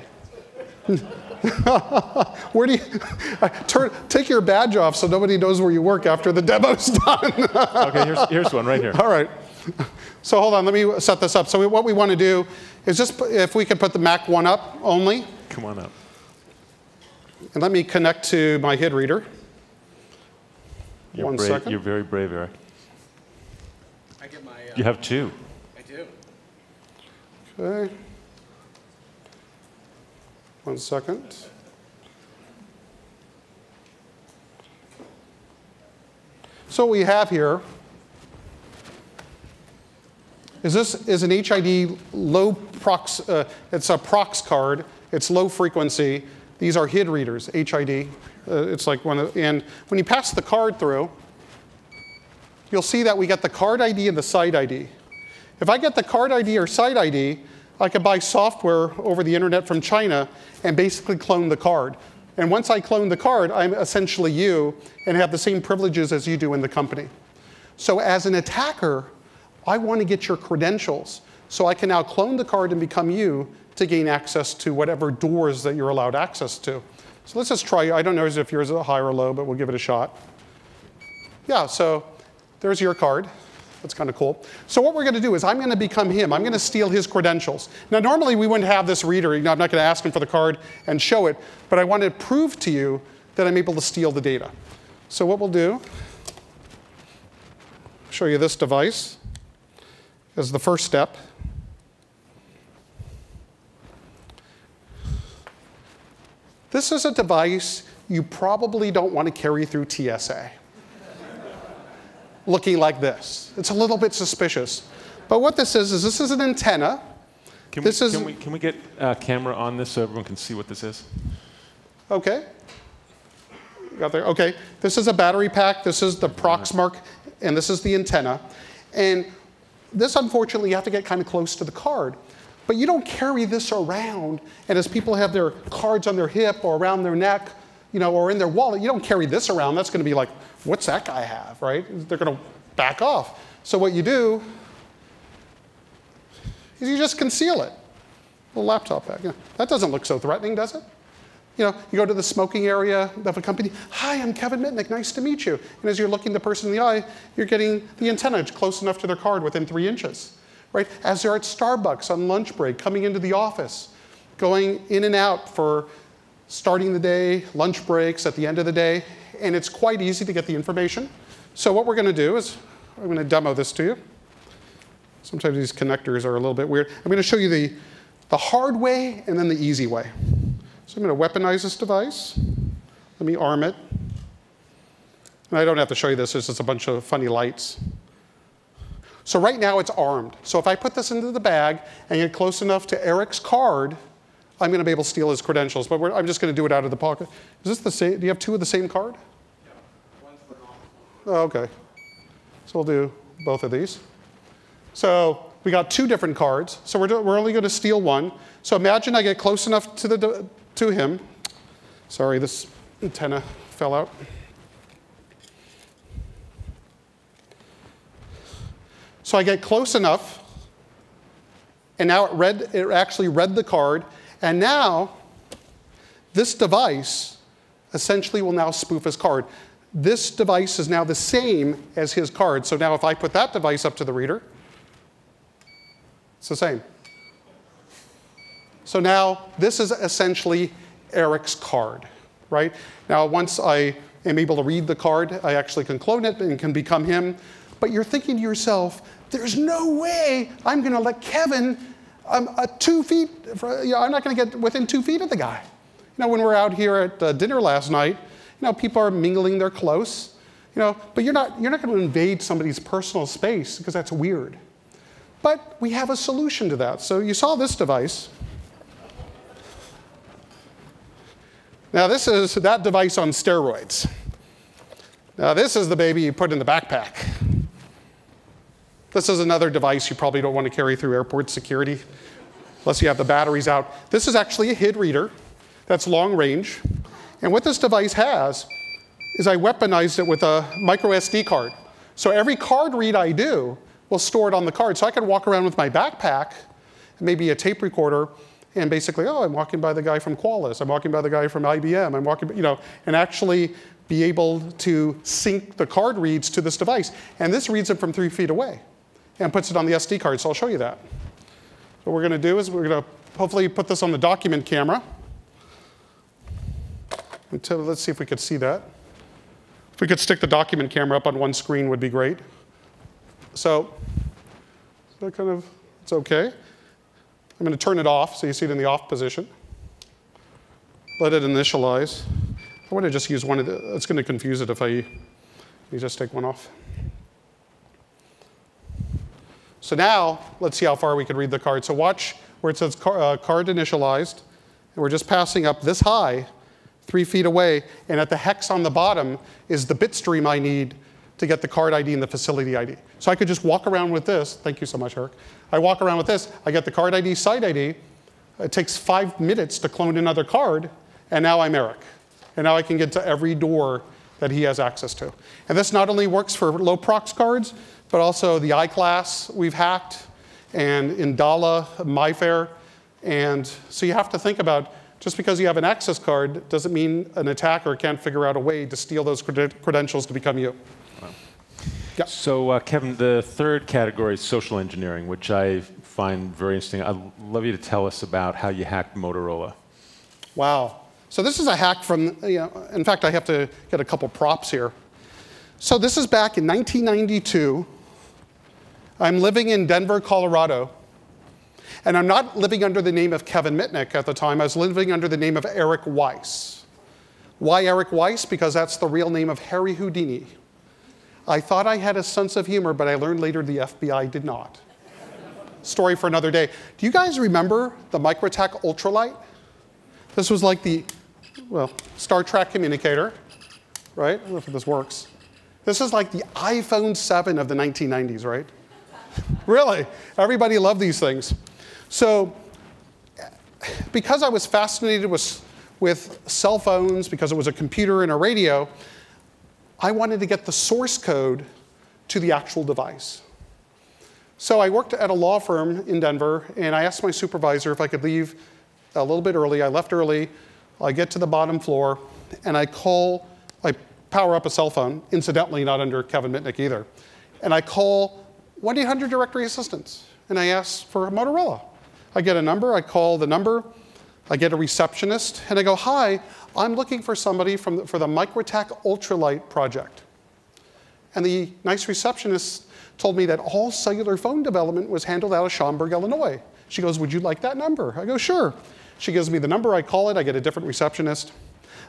Where do you turn, take your badge off so nobody knows where you work after the demo's done? Okay, here's, here's one right here. All right. So hold on. Let me set this up. So we, what we want to do is just if we could put the Mac one up only. Come on up. And let me connect to my H I D reader. You're One brave. second. You're very brave, Eric. I get my, uh, you have two. I do. OK. One second. So what we have here is this is an H I D low prox. Uh, it's a prox card. It's low frequency. These are H I D readers, H I D. Uh, it's like one of, and when you pass the card through, you'll see that we get the card I D and the side I D. If I get the card I D or side I D, I could buy software over the internet from China and basically clone the card. And once I clone the card, I'm essentially you and have the same privileges as you do in the company. So as an attacker, I want to get your credentials. So I can now clone the card and become you to gain access to whatever doors that you're allowed access to. So let's just try. I don't know if yours is high or low, but we'll give it a shot. Yeah, so there's your card. That's kind of cool. So what we're going to do is I'm going to become him. I'm going to steal his credentials. Now, normally, we wouldn't have this reader. You know, I'm not going to ask him for the card and show it. But I want to prove to you that I'm able to steal the data. So what we'll do, show you this device as the first step. This is a device you probably don't want to carry through T S A, looking like this. It's a little bit suspicious. But what this is, is this is an antenna. Can, this we, is, can, we, can we get a camera on this so everyone can see what this is? OK. Got there? OK. This is a battery pack. This is the Proxmark. And this is the antenna. And this, unfortunately, you have to get kind of close to the card. But you don't carry this around, and as people have their cards on their hip or around their neck, you know, or in their wallet, you don't carry this around. That's going to be like, what's that guy have, right? They're going to back off. So what you do is you just conceal it. A little laptop bag. Yeah. That doesn't look so threatening, does it? You know, you go to the smoking area of a company. Hi, I'm Kevin Mitnick. Nice to meet you. And as you're looking the person in the eye, you're getting the antenna close enough to their card within three inches. Right? As they're at Starbucks on lunch break, coming into the office, going in and out for starting the day, lunch breaks, at the end of the day. And it's quite easy to get the information. So what we're going to do is I'm going to demo this to you. Sometimes these connectors are a little bit weird. I'm going to show you the, the hard way and then the easy way. So I'm going to weaponize this device. Let me arm it. And I don't have to show you this. It's just a bunch of funny lights. So right now, it's armed. So if I put this into the bag and get close enough to Eric's card, I'm going to be able to steal his credentials. But we're, I'm just going to do it out of the pocket. Is this the same? Do you have two of the same card? Yeah. One's for non. Oh, OK. So we'll do both of these. So we got two different cards. So we're, do, we're only going to steal one. So imagine I get close enough to, the, to him. Sorry, this antenna fell out. So I get close enough, and now it, read, it actually read the card. And now, this device essentially will now spoof his card. This device is now the same as his card. So now if I put that device up to the reader, it's the same. So now this is essentially Eric's card, right? Now once I am able to read the card, I actually can clone it and can become him. But you're thinking to yourself, there's no way I'm going to let Kevin um, uh, two feet. You know, I'm not going to get within two feet of the guy. You know, when we're out here at uh, dinner last night, you know, people are mingling. They're close. You know, but you're not. You're not going to invade somebody's personal space because that's weird. But we have a solution to that. So you saw this device. Now this is that device on steroids. Now this is the baby you put in the backpack. This is another device you probably don't want to carry through airport security, unless you have the batteries out. This is actually a H I D reader that's long range. And what this device has is I weaponized it with a micro S D card. So every card read I do will store it on the card. So I can walk around with my backpack, maybe a tape recorder, and basically, oh, I'm walking by the guy from Qualys. I'm walking by the guy from I B M. I'm walking, you know, and actually be able to sync the card reads to this device. And this reads it from three feet away and puts it on the S D card. So I'll show you that. What we're going to do is we're going to hopefully put this on the document camera. Until, let's see if we could see that. If we could stick the document camera up on one screen would be great. So that kind of, it's OK. I'm going to turn it off so you see it in the off position. Let it initialize. I want to just use one of the, it's going to confuse it if I, let me just take one off. So now, let's see how far we can read the card. So watch where it says car, uh, card initialized. And we're just passing up this high, three feet away. And at the hex on the bottom is the bit stream I need to get the card I D and the facility I D. So I could just walk around with this. Thank you so much, Eric. I walk around with this. I get the card I D, site I D. It takes five minutes to clone another card. And now I'm Eric. And now I can get to every door that he has access to. And this not only works for low prox cards, but also the iClass we've hacked, and Indala, MyFair. And so you have to think about, just because you have an access card doesn't mean an attacker can't figure out a way to steal those cred credentials to become you. Wow. Yeah. So uh, Kevin, the third category is social engineering, which I find very interesting. I'd love you to tell us about how you hacked Motorola. Wow. So this is a hack from, you know, in fact, I have to get a couple props here. So this is back in nineteen ninety-two. I'm living in Denver, Colorado. And I'm not living under the name of Kevin Mitnick at the time. I was living under the name of Eric Weiss. Why Eric Weiss? Because that's the real name of Harry Houdini. I thought I had a sense of humor, but I learned later the F B I did not. Story for another day. Do you guys remember the MicroTAC ultralight? This was like the, well, Star Trek communicator, right? I don't know if this works. This is like the iPhone seven of the nineteen nineties, right? Really, everybody loved these things. So because I was fascinated with, with cell phones, because it was a computer and a radio, I wanted to get the source code to the actual device. So I worked at a law firm in Denver, and I asked my supervisor if I could leave a little bit early. I left early. I get to the bottom floor, and I call, I power up a cell phone, incidentally not under Kevin Mitnick either, and I call one eight hundred Directory Assistance, and I ask for a Motorola. I get a number. I call the number. I get a receptionist, and I go, hi, I'm looking for somebody from the, for the MicroTAC Ultralight project. And the nice receptionist told me that all cellular phone development was handled out of Schaumburg, Illinois. She goes, would you like that number? I go, sure. She gives me the number. I call it. I get a different receptionist.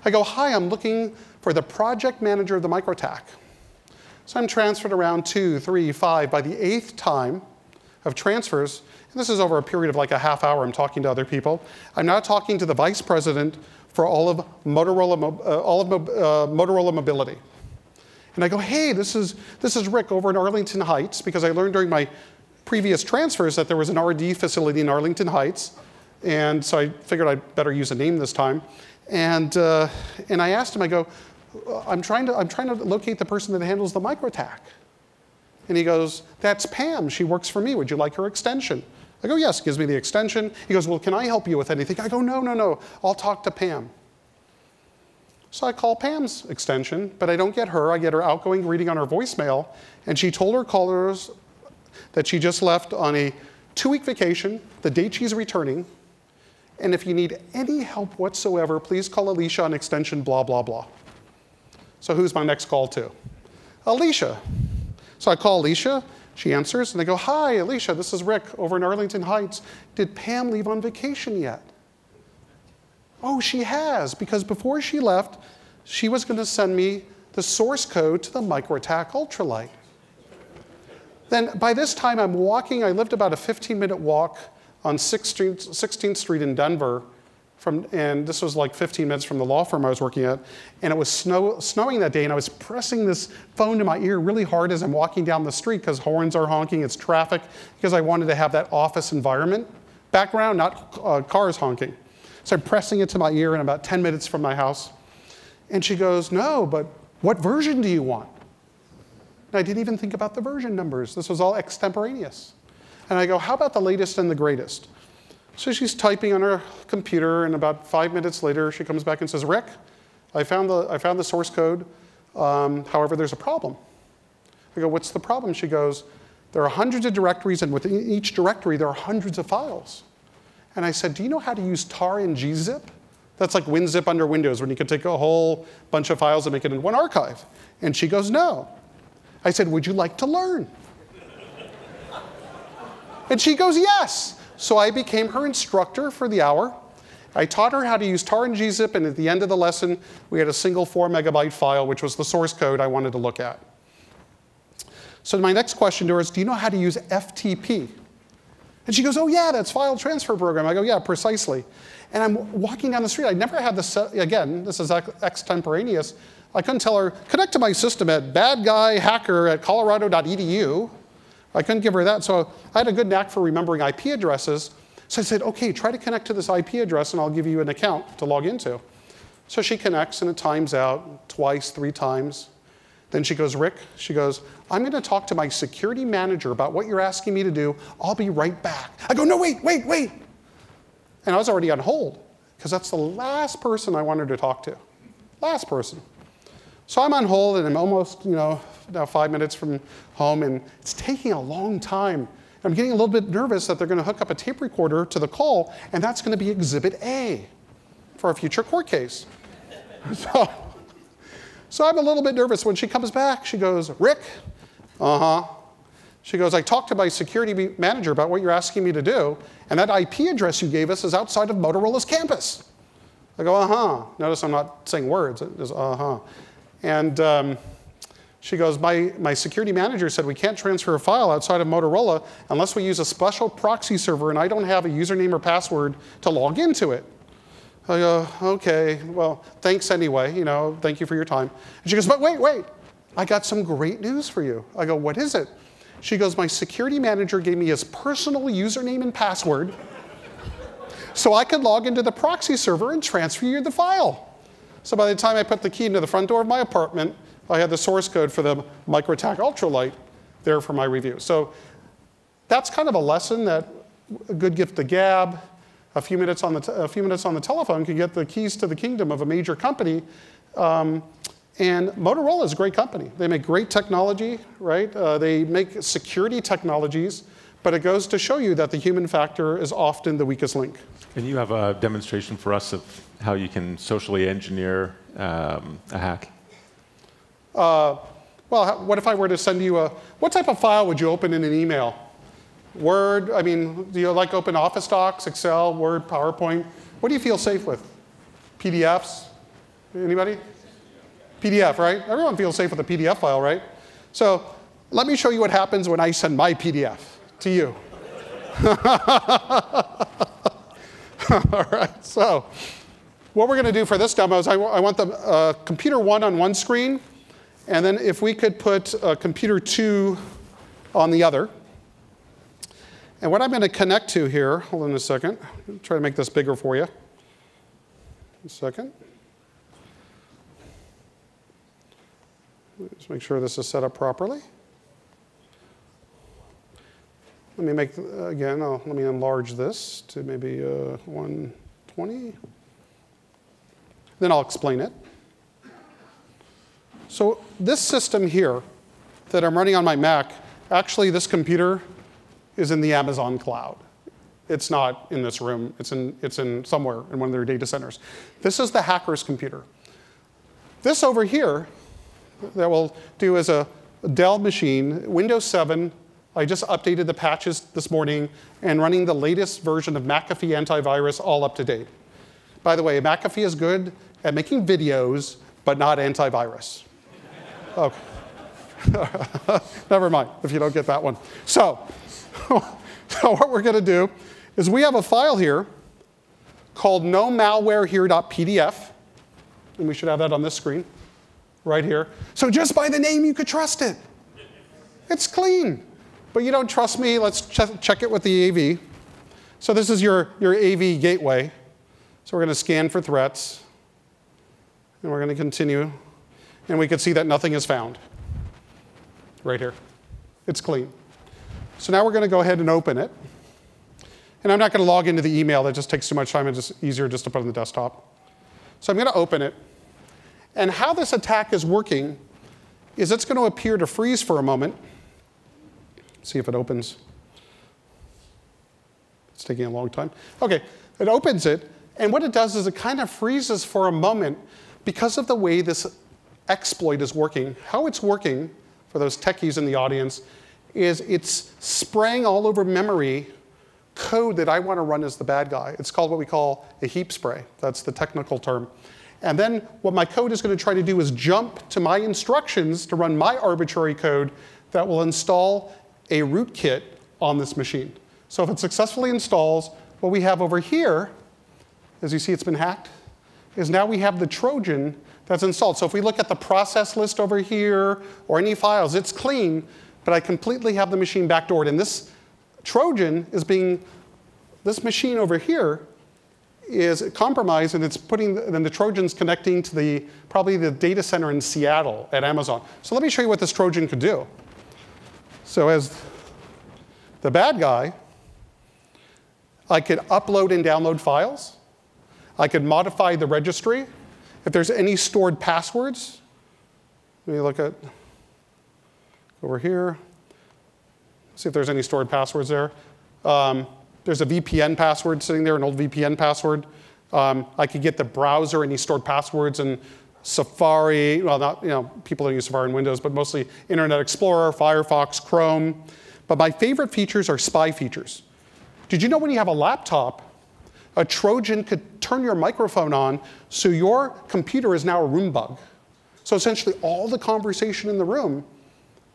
I go, hi, I'm looking for the project manager of the MicroTAC. So I'm transferred around two, three, five. By the eighth time of transfers, and this is over a period of like a half hour, I'm talking to other people. I'm now talking to the vice president for all of Motorola, uh, all of, uh, Motorola Mobility. And I go, hey, this is, this is Rick over in Arlington Heights, because I learned during my previous transfers that there was an R and D facility in Arlington Heights. And so I figured I'd better use a name this time. And, uh, and I asked him, I go, I'm trying, to, I'm trying to locate the person that handles the MicroTAC. And he goes, that's Pam. She works for me. Would you like her extension? I go, yes. Gives me the extension. He goes, well, can I help you with anything? I go, no, no, no. I'll talk to Pam. So I call Pam's extension, but I don't get her. I get her outgoing greeting on her voicemail. And she told her callers that she just left on a two-week vacation, the date she's returning. And if you need any help whatsoever, please call Alicia on extension blah, blah, blah. So who's my next call to? Alicia. So I call Alicia. She answers, and I go, hi, Alicia, this is Rick over in Arlington Heights. Did Pam leave on vacation yet? Oh, she has, because before she left, she was going to send me the source code to the MicroTAC Ultralight. Then by this time, I'm walking. I lived about a fifteen-minute walk on sixteenth Street in Denver, from, and this was like fifteen minutes from the law firm I was working at. And it was snow, snowing that day, and I was pressing this phone to my ear really hard as I'm walking down the street, because horns are honking, it's traffic, because I wanted to have that office environment. Background, not uh, cars honking. So I'm pressing it to my ear, and about ten minutes from my house. And she goes, no, but what version do you want? And I didn't even think about the version numbers. This was all extemporaneous. And I go, how about the latest and the greatest? So she's typing on her computer, and about five minutes later, she comes back and says, Rick, I found the, I found the source code. Um, however, there's a problem. I go, what's the problem? She goes, there are hundreds of directories, and within each directory, there are hundreds of files. And I said, do you know how to use tar and gzip? That's like WinZip under Windows, when you can take a whole bunch of files and make it in one archive. And she goes, no. I said, would you like to learn? And she goes, yes. So I became her instructor for the hour. I taught her how to use tar and gzip, and at the end of the lesson, we had a single four megabyte file, which was the source code I wanted to look at. So my next question to her is, do you know how to use F T P? And she goes, oh, yeah, that's file transfer program. I go, yeah, precisely. And I'm walking down the street. I never had this, again, this is extemporaneous. I couldn't tell her, connect to my system at badguyhacker at colorado dot e d u. I couldn't give her that. So I had a good knack for remembering I P addresses. So I said, OK, try to connect to this I P address, and I'll give you an account to log into. So she connects, and it times out twice, three times. Then she goes, Rick, she goes, I'm going to talk to my security manager about what you're asking me to do. I'll be right back. I go, no, wait, wait, wait. And I was already on hold, because that's the last person I wanted to talk to. Last person. So I'm on hold, and I'm almost, you know, now five minutes from home, and it's taking a long time. I'm getting a little bit nervous that they're going to hook up a tape recorder to the call, and that's going to be Exhibit A. for a future court case. So, so I'm a little bit nervous. When she comes back, she goes, Rick, uh-huh. She goes, I talked to my security manager about what you're asking me to do, and that I P address you gave us is outside of Motorola's campus. I go, uh-huh. Notice I'm not saying words. It is uh-huh. And um, she goes, my, my security manager said we can't transfer a file outside of Motorola unless we use a special proxy server, and I don't have a username or password to log into it. I go, OK, well, thanks anyway. You know, thank you for your time. And she goes, but wait, wait. I got some great news for you. I go, what is it? She goes, my security manager gave me his personal username and password so I could log into the proxy server and transfer you the file. So by the time I put the key into the front door of my apartment, I had the source code for the MicroTAC Ultralight there for my review. So that's kind of a lesson that a good gift to gab, a few minutes on the, t a few minutes on the telephone can get the keys to the kingdom of a major company. Um, and Motorola is a great company. They make great technology, right? Uh, they make security technologies. But it goes to show you that the human factor is often the weakest link. Can you have a demonstration for us of how you can socially engineer um, a hack? Uh, well, what if I were to send you a, what type of file would you open in an email? Word, I mean, do you like open Office Docs, Excel, Word, PowerPoint? What do you feel safe with? P D Fs? Anybody? P D F, right? Everyone feels safe with a P D F file, right? So let me show you what happens when I send my P D F. To you. All right, so what we're going to do for this demo is I, I want the uh, computer one on one screen, and then if we could put uh, computer two on the other. And what I'm going to connect to here, hold on a second, I'll try to make this bigger for you. A second. Let's make sure this is set up properly. Let me make, again, I'll, let me enlarge this to maybe uh, one twenty. Then I'll explain it. So this system here that I'm running on my Mac, actually this computer is in the Amazon cloud. It's not in this room. It's in, it's in somewhere in one of their data centers. This is the hacker's computer. This over here that we'll do is a Dell machine, Windows seven, I just updated the patches this morning and running the latest version of McAfee antivirus all up to date. By the way, McAfee is good at making videos, but not antivirus. Okay. Never mind if you don't get that one. So, so what we're going to do is we have a file here called no malware here dot P D F, and we should have that on this screen right here. So just by the name, you could trust it. It's clean. But you don't trust me, let's ch check it with the A V. So this is your, your A V gateway. So we're going to scan for threats. And we're going to continue. And we can see that nothing is found right here. It's clean. So now we're going to go ahead and open it. And I'm not going to log into the email. That just takes too much time. It's just easier just to put on the desktop. So I'm going to open it. And how this attack is working is it's going to appear to freeze for a moment. See if it opens. It's taking a long time. OK, it opens it. And what it does is it kind of freezes for a moment because of the way this exploit is working. How it's working, for those techies in the audience, is it's spraying all over memory code that I want to run as the bad guy. It's called what we call a heap spray. That's the technical term. And then what my code is going to try to do is jump to my instructions to run my arbitrary code that will install a rootkit on this machine. So if it successfully installs, what we have over here, as you see it's been hacked, is now we have the Trojan that's installed. So if we look at the process list over here or any files, it's clean, but I completely have the machine backdoored. And this Trojan is being, this machine over here is compromised, and it's putting, then the Trojan's connecting to the, probably the data center in Seattle at Amazon. So let me show you what this Trojan could do. So as the bad guy, I could upload and download files. I could modify the registry. If there's any stored passwords, let me look at over here. See if there's any stored passwords there. Um, there's a V P N password sitting there, an old V P N password. Um, I could get the browser, and he stored passwords in Safari. Well, not, you know, people don't use Safari in Windows, but mostly Internet Explorer, Firefox, Chrome. But my favorite features are spy features. Did you know when you have a laptop, a Trojan could turn your microphone on, so your computer is now a room bug? So essentially, all the conversation in the room,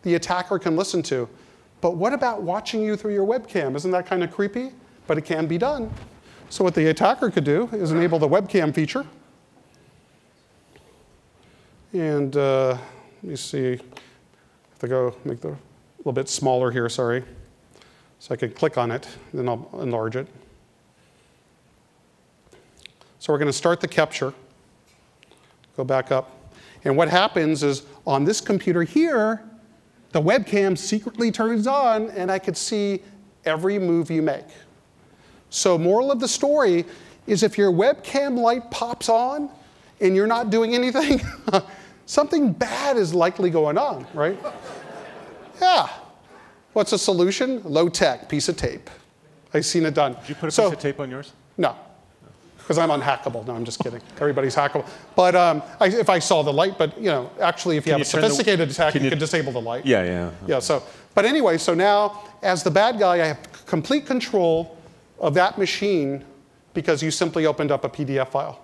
the attacker can listen to. But what about watching you through your webcam? Isn't that kind of creepy? But it can be done. So what the attacker could do is enable the webcam feature. And uh, let me see. I have to go make the a little bit smaller here, sorry. So I can click on it, then I'll enlarge it. So we're going to start the capture. Go back up. And what happens is on this computer here, the webcam secretly turns on, and I could see every move you make. So moral of the story is if your webcam light pops on and you're not doing anything, something bad is likely going on, right? Yeah. What's a solution? Low-tech, piece of tape. I've seen it done. Did you put a so, piece of tape on yours? No, because I'm unhackable. No, I'm just kidding. Everybody's hackable. But um, I, if I saw the light, but you know, actually, if you can have you a sophisticated the, attack, can you, you can disable the light. Yeah, yeah. Okay. Yeah. So, but anyway, so now, as the bad guy, I have complete control of that machine because you simply opened up a P D F file.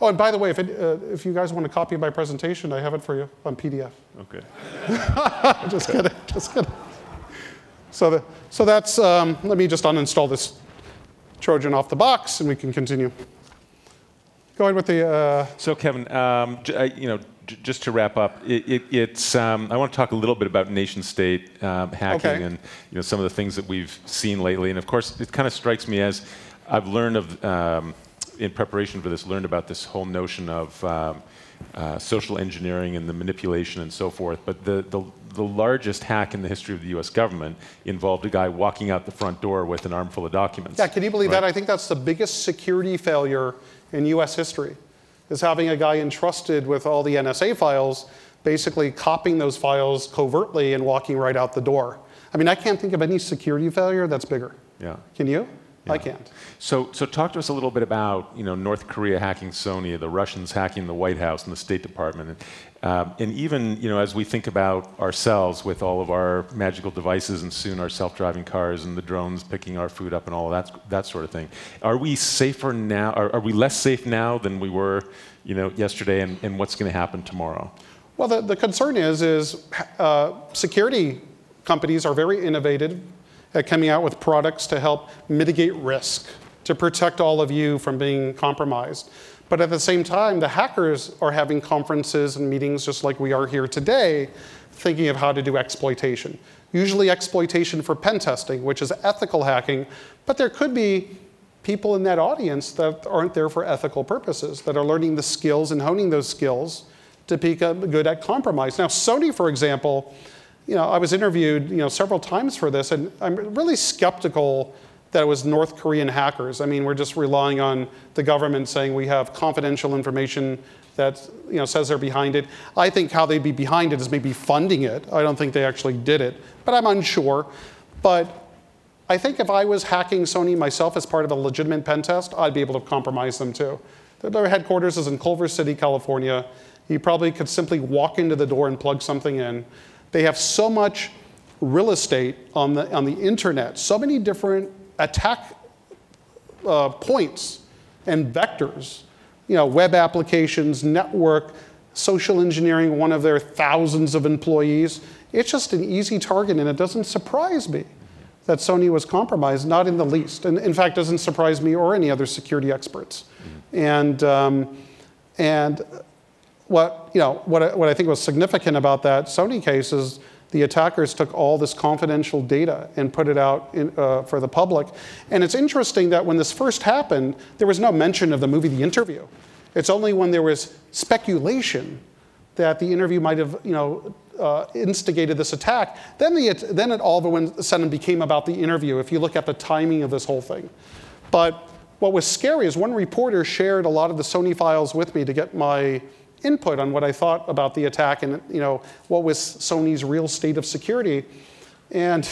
Oh, and by the way, if, it, uh, if you guys want a copy of my presentation, I have it for you on P D F. OK. Just kidding. Just kidding. So, the, so that's, um, let me just uninstall this Trojan off the box, and we can continue. Go ahead with the. Uh, so, Kevin, um, j I, you know, j just to wrap up, it, it, it's. Um, I want to talk a little bit about nation state um, hacking okay. and you know some of the things that we've seen lately. And of course, it kind of strikes me as I've learned of. Um, in preparation for this, learned about this whole notion of um, uh, social engineering and the manipulation and so forth. But the, the, the largest hack in the history of the U S government involved a guy walking out the front door with an armful of documents. Yeah, can you believe right? that? I think that's the biggest security failure in U S history, is having a guy entrusted with all the N S A files, basically copying those files covertly and walking right out the door. I mean, I can't think of any security failure that's bigger. Yeah. Can you? Yeah. I can't. So, so talk to us a little bit about you know North Korea hacking Sony, the Russians hacking the White House and the State Department, and, um, and even you know as we think about ourselves with all of our magical devices and soon our self-driving cars and the drones picking our food up and all of that that sort of thing. Are we safer now? Are, are we less safe now than we were you know yesterday? And, and what's going to happen tomorrow? Well, the, the concern is is uh, security companies are very innovative. Coming out with products to help mitigate risk, to protect all of you from being compromised. But at the same time, the hackers are having conferences and meetings just like we are here today, thinking of how to do exploitation. Usually exploitation for pen testing, which is ethical hacking, but there could be people in that audience that aren't there for ethical purposes, that are learning the skills and honing those skills to be good at compromise. Now, Sony, for example, You know, I was interviewed you know, several times for this, and I'm really skeptical that it was North Korean hackers. I mean, we're just relying on the government saying we have confidential information that you know, says they're behind it. I think how they'd be behind it is maybe funding it. I don't think they actually did it, but I'm unsure. But I think if I was hacking Sony myself as part of a legitimate pen test, I'd be able to compromise them too. Their headquarters is in Culver City, California. You probably could simply walk into the door and plug something in. They have so much real estate on the, on the internet, so many different attack uh, points and vectors. You know, web applications, network, social engineering, one of their thousands of employees. It's just an easy target, and it doesn't surprise me that Sony was compromised, not in the least. And in fact, it doesn't surprise me or any other security experts. And, um, and What, you know, what, I, what I think was significant about that Sony case is the attackers took all this confidential data and put it out in, uh, for the public. And it's interesting that when this first happened, there was no mention of the movie The Interview. It's only when there was speculation that The Interview might have you know, uh, instigated this attack. Then, the, then it all of a sudden became about The Interview, if you look at the timing of this whole thing. But what was scary is one reporter shared a lot of the Sony files with me to get my input on what I thought about the attack and you know what was Sony's real state of security, and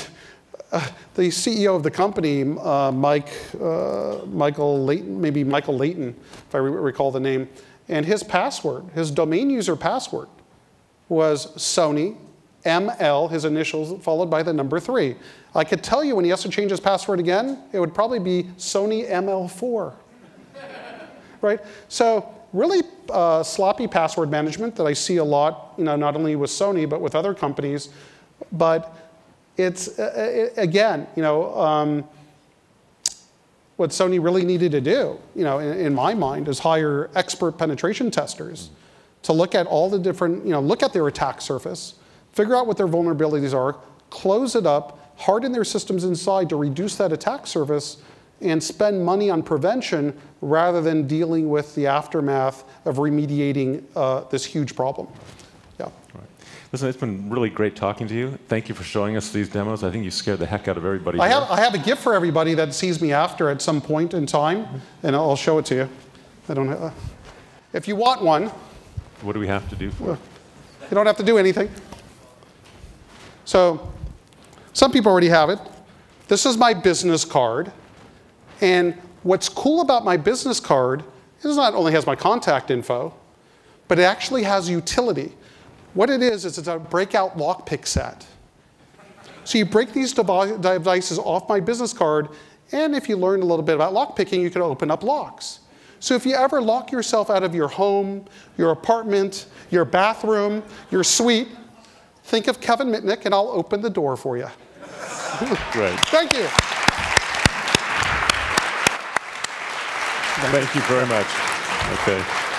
Uh, the C E O of the company, uh, Mike, uh, Michael Layton, maybe Michael Layton, if I re recall the name, and his password, his domain user password, was Sony, M L, his initials, followed by the number three. I could tell you when he has to change his password again, it would probably be Sony M L four, right? So really uh, sloppy password management that I see a lot, you know, not only with Sony, but with other companies, but it's, uh, it, again, you know, um, what Sony really needed to do, you know, in, in my mind, is hire expert penetration testers to look at all the different, you know, look at their attack surface, figure out what their vulnerabilities are, close it up, harden their systems inside to reduce that attack surface, and spend money on prevention rather than dealing with the aftermath of remediating uh, this huge problem. Listen, it's been really great talking to you. Thank you for showing us these demos. I think you scared the heck out of everybody. I, have, I have a gift for everybody that sees me after at some point in time, and I'll show it to you. I don't. Have, uh, if you want one. What do we have to do for it? You don't have to do anything. So some people already have it. This is my business card. And what's cool about my business card is not only has my contact info, but it actually has utility. What it is, is it's a breakout lockpick set. So you break these devices off my business card, and if you learn a little bit about lockpicking, you can open up locks. So if you ever lock yourself out of your home, your apartment, your bathroom, your suite, think of Kevin Mitnick, and I'll open the door for you. Right. Thank you. Thank you very much. Okay.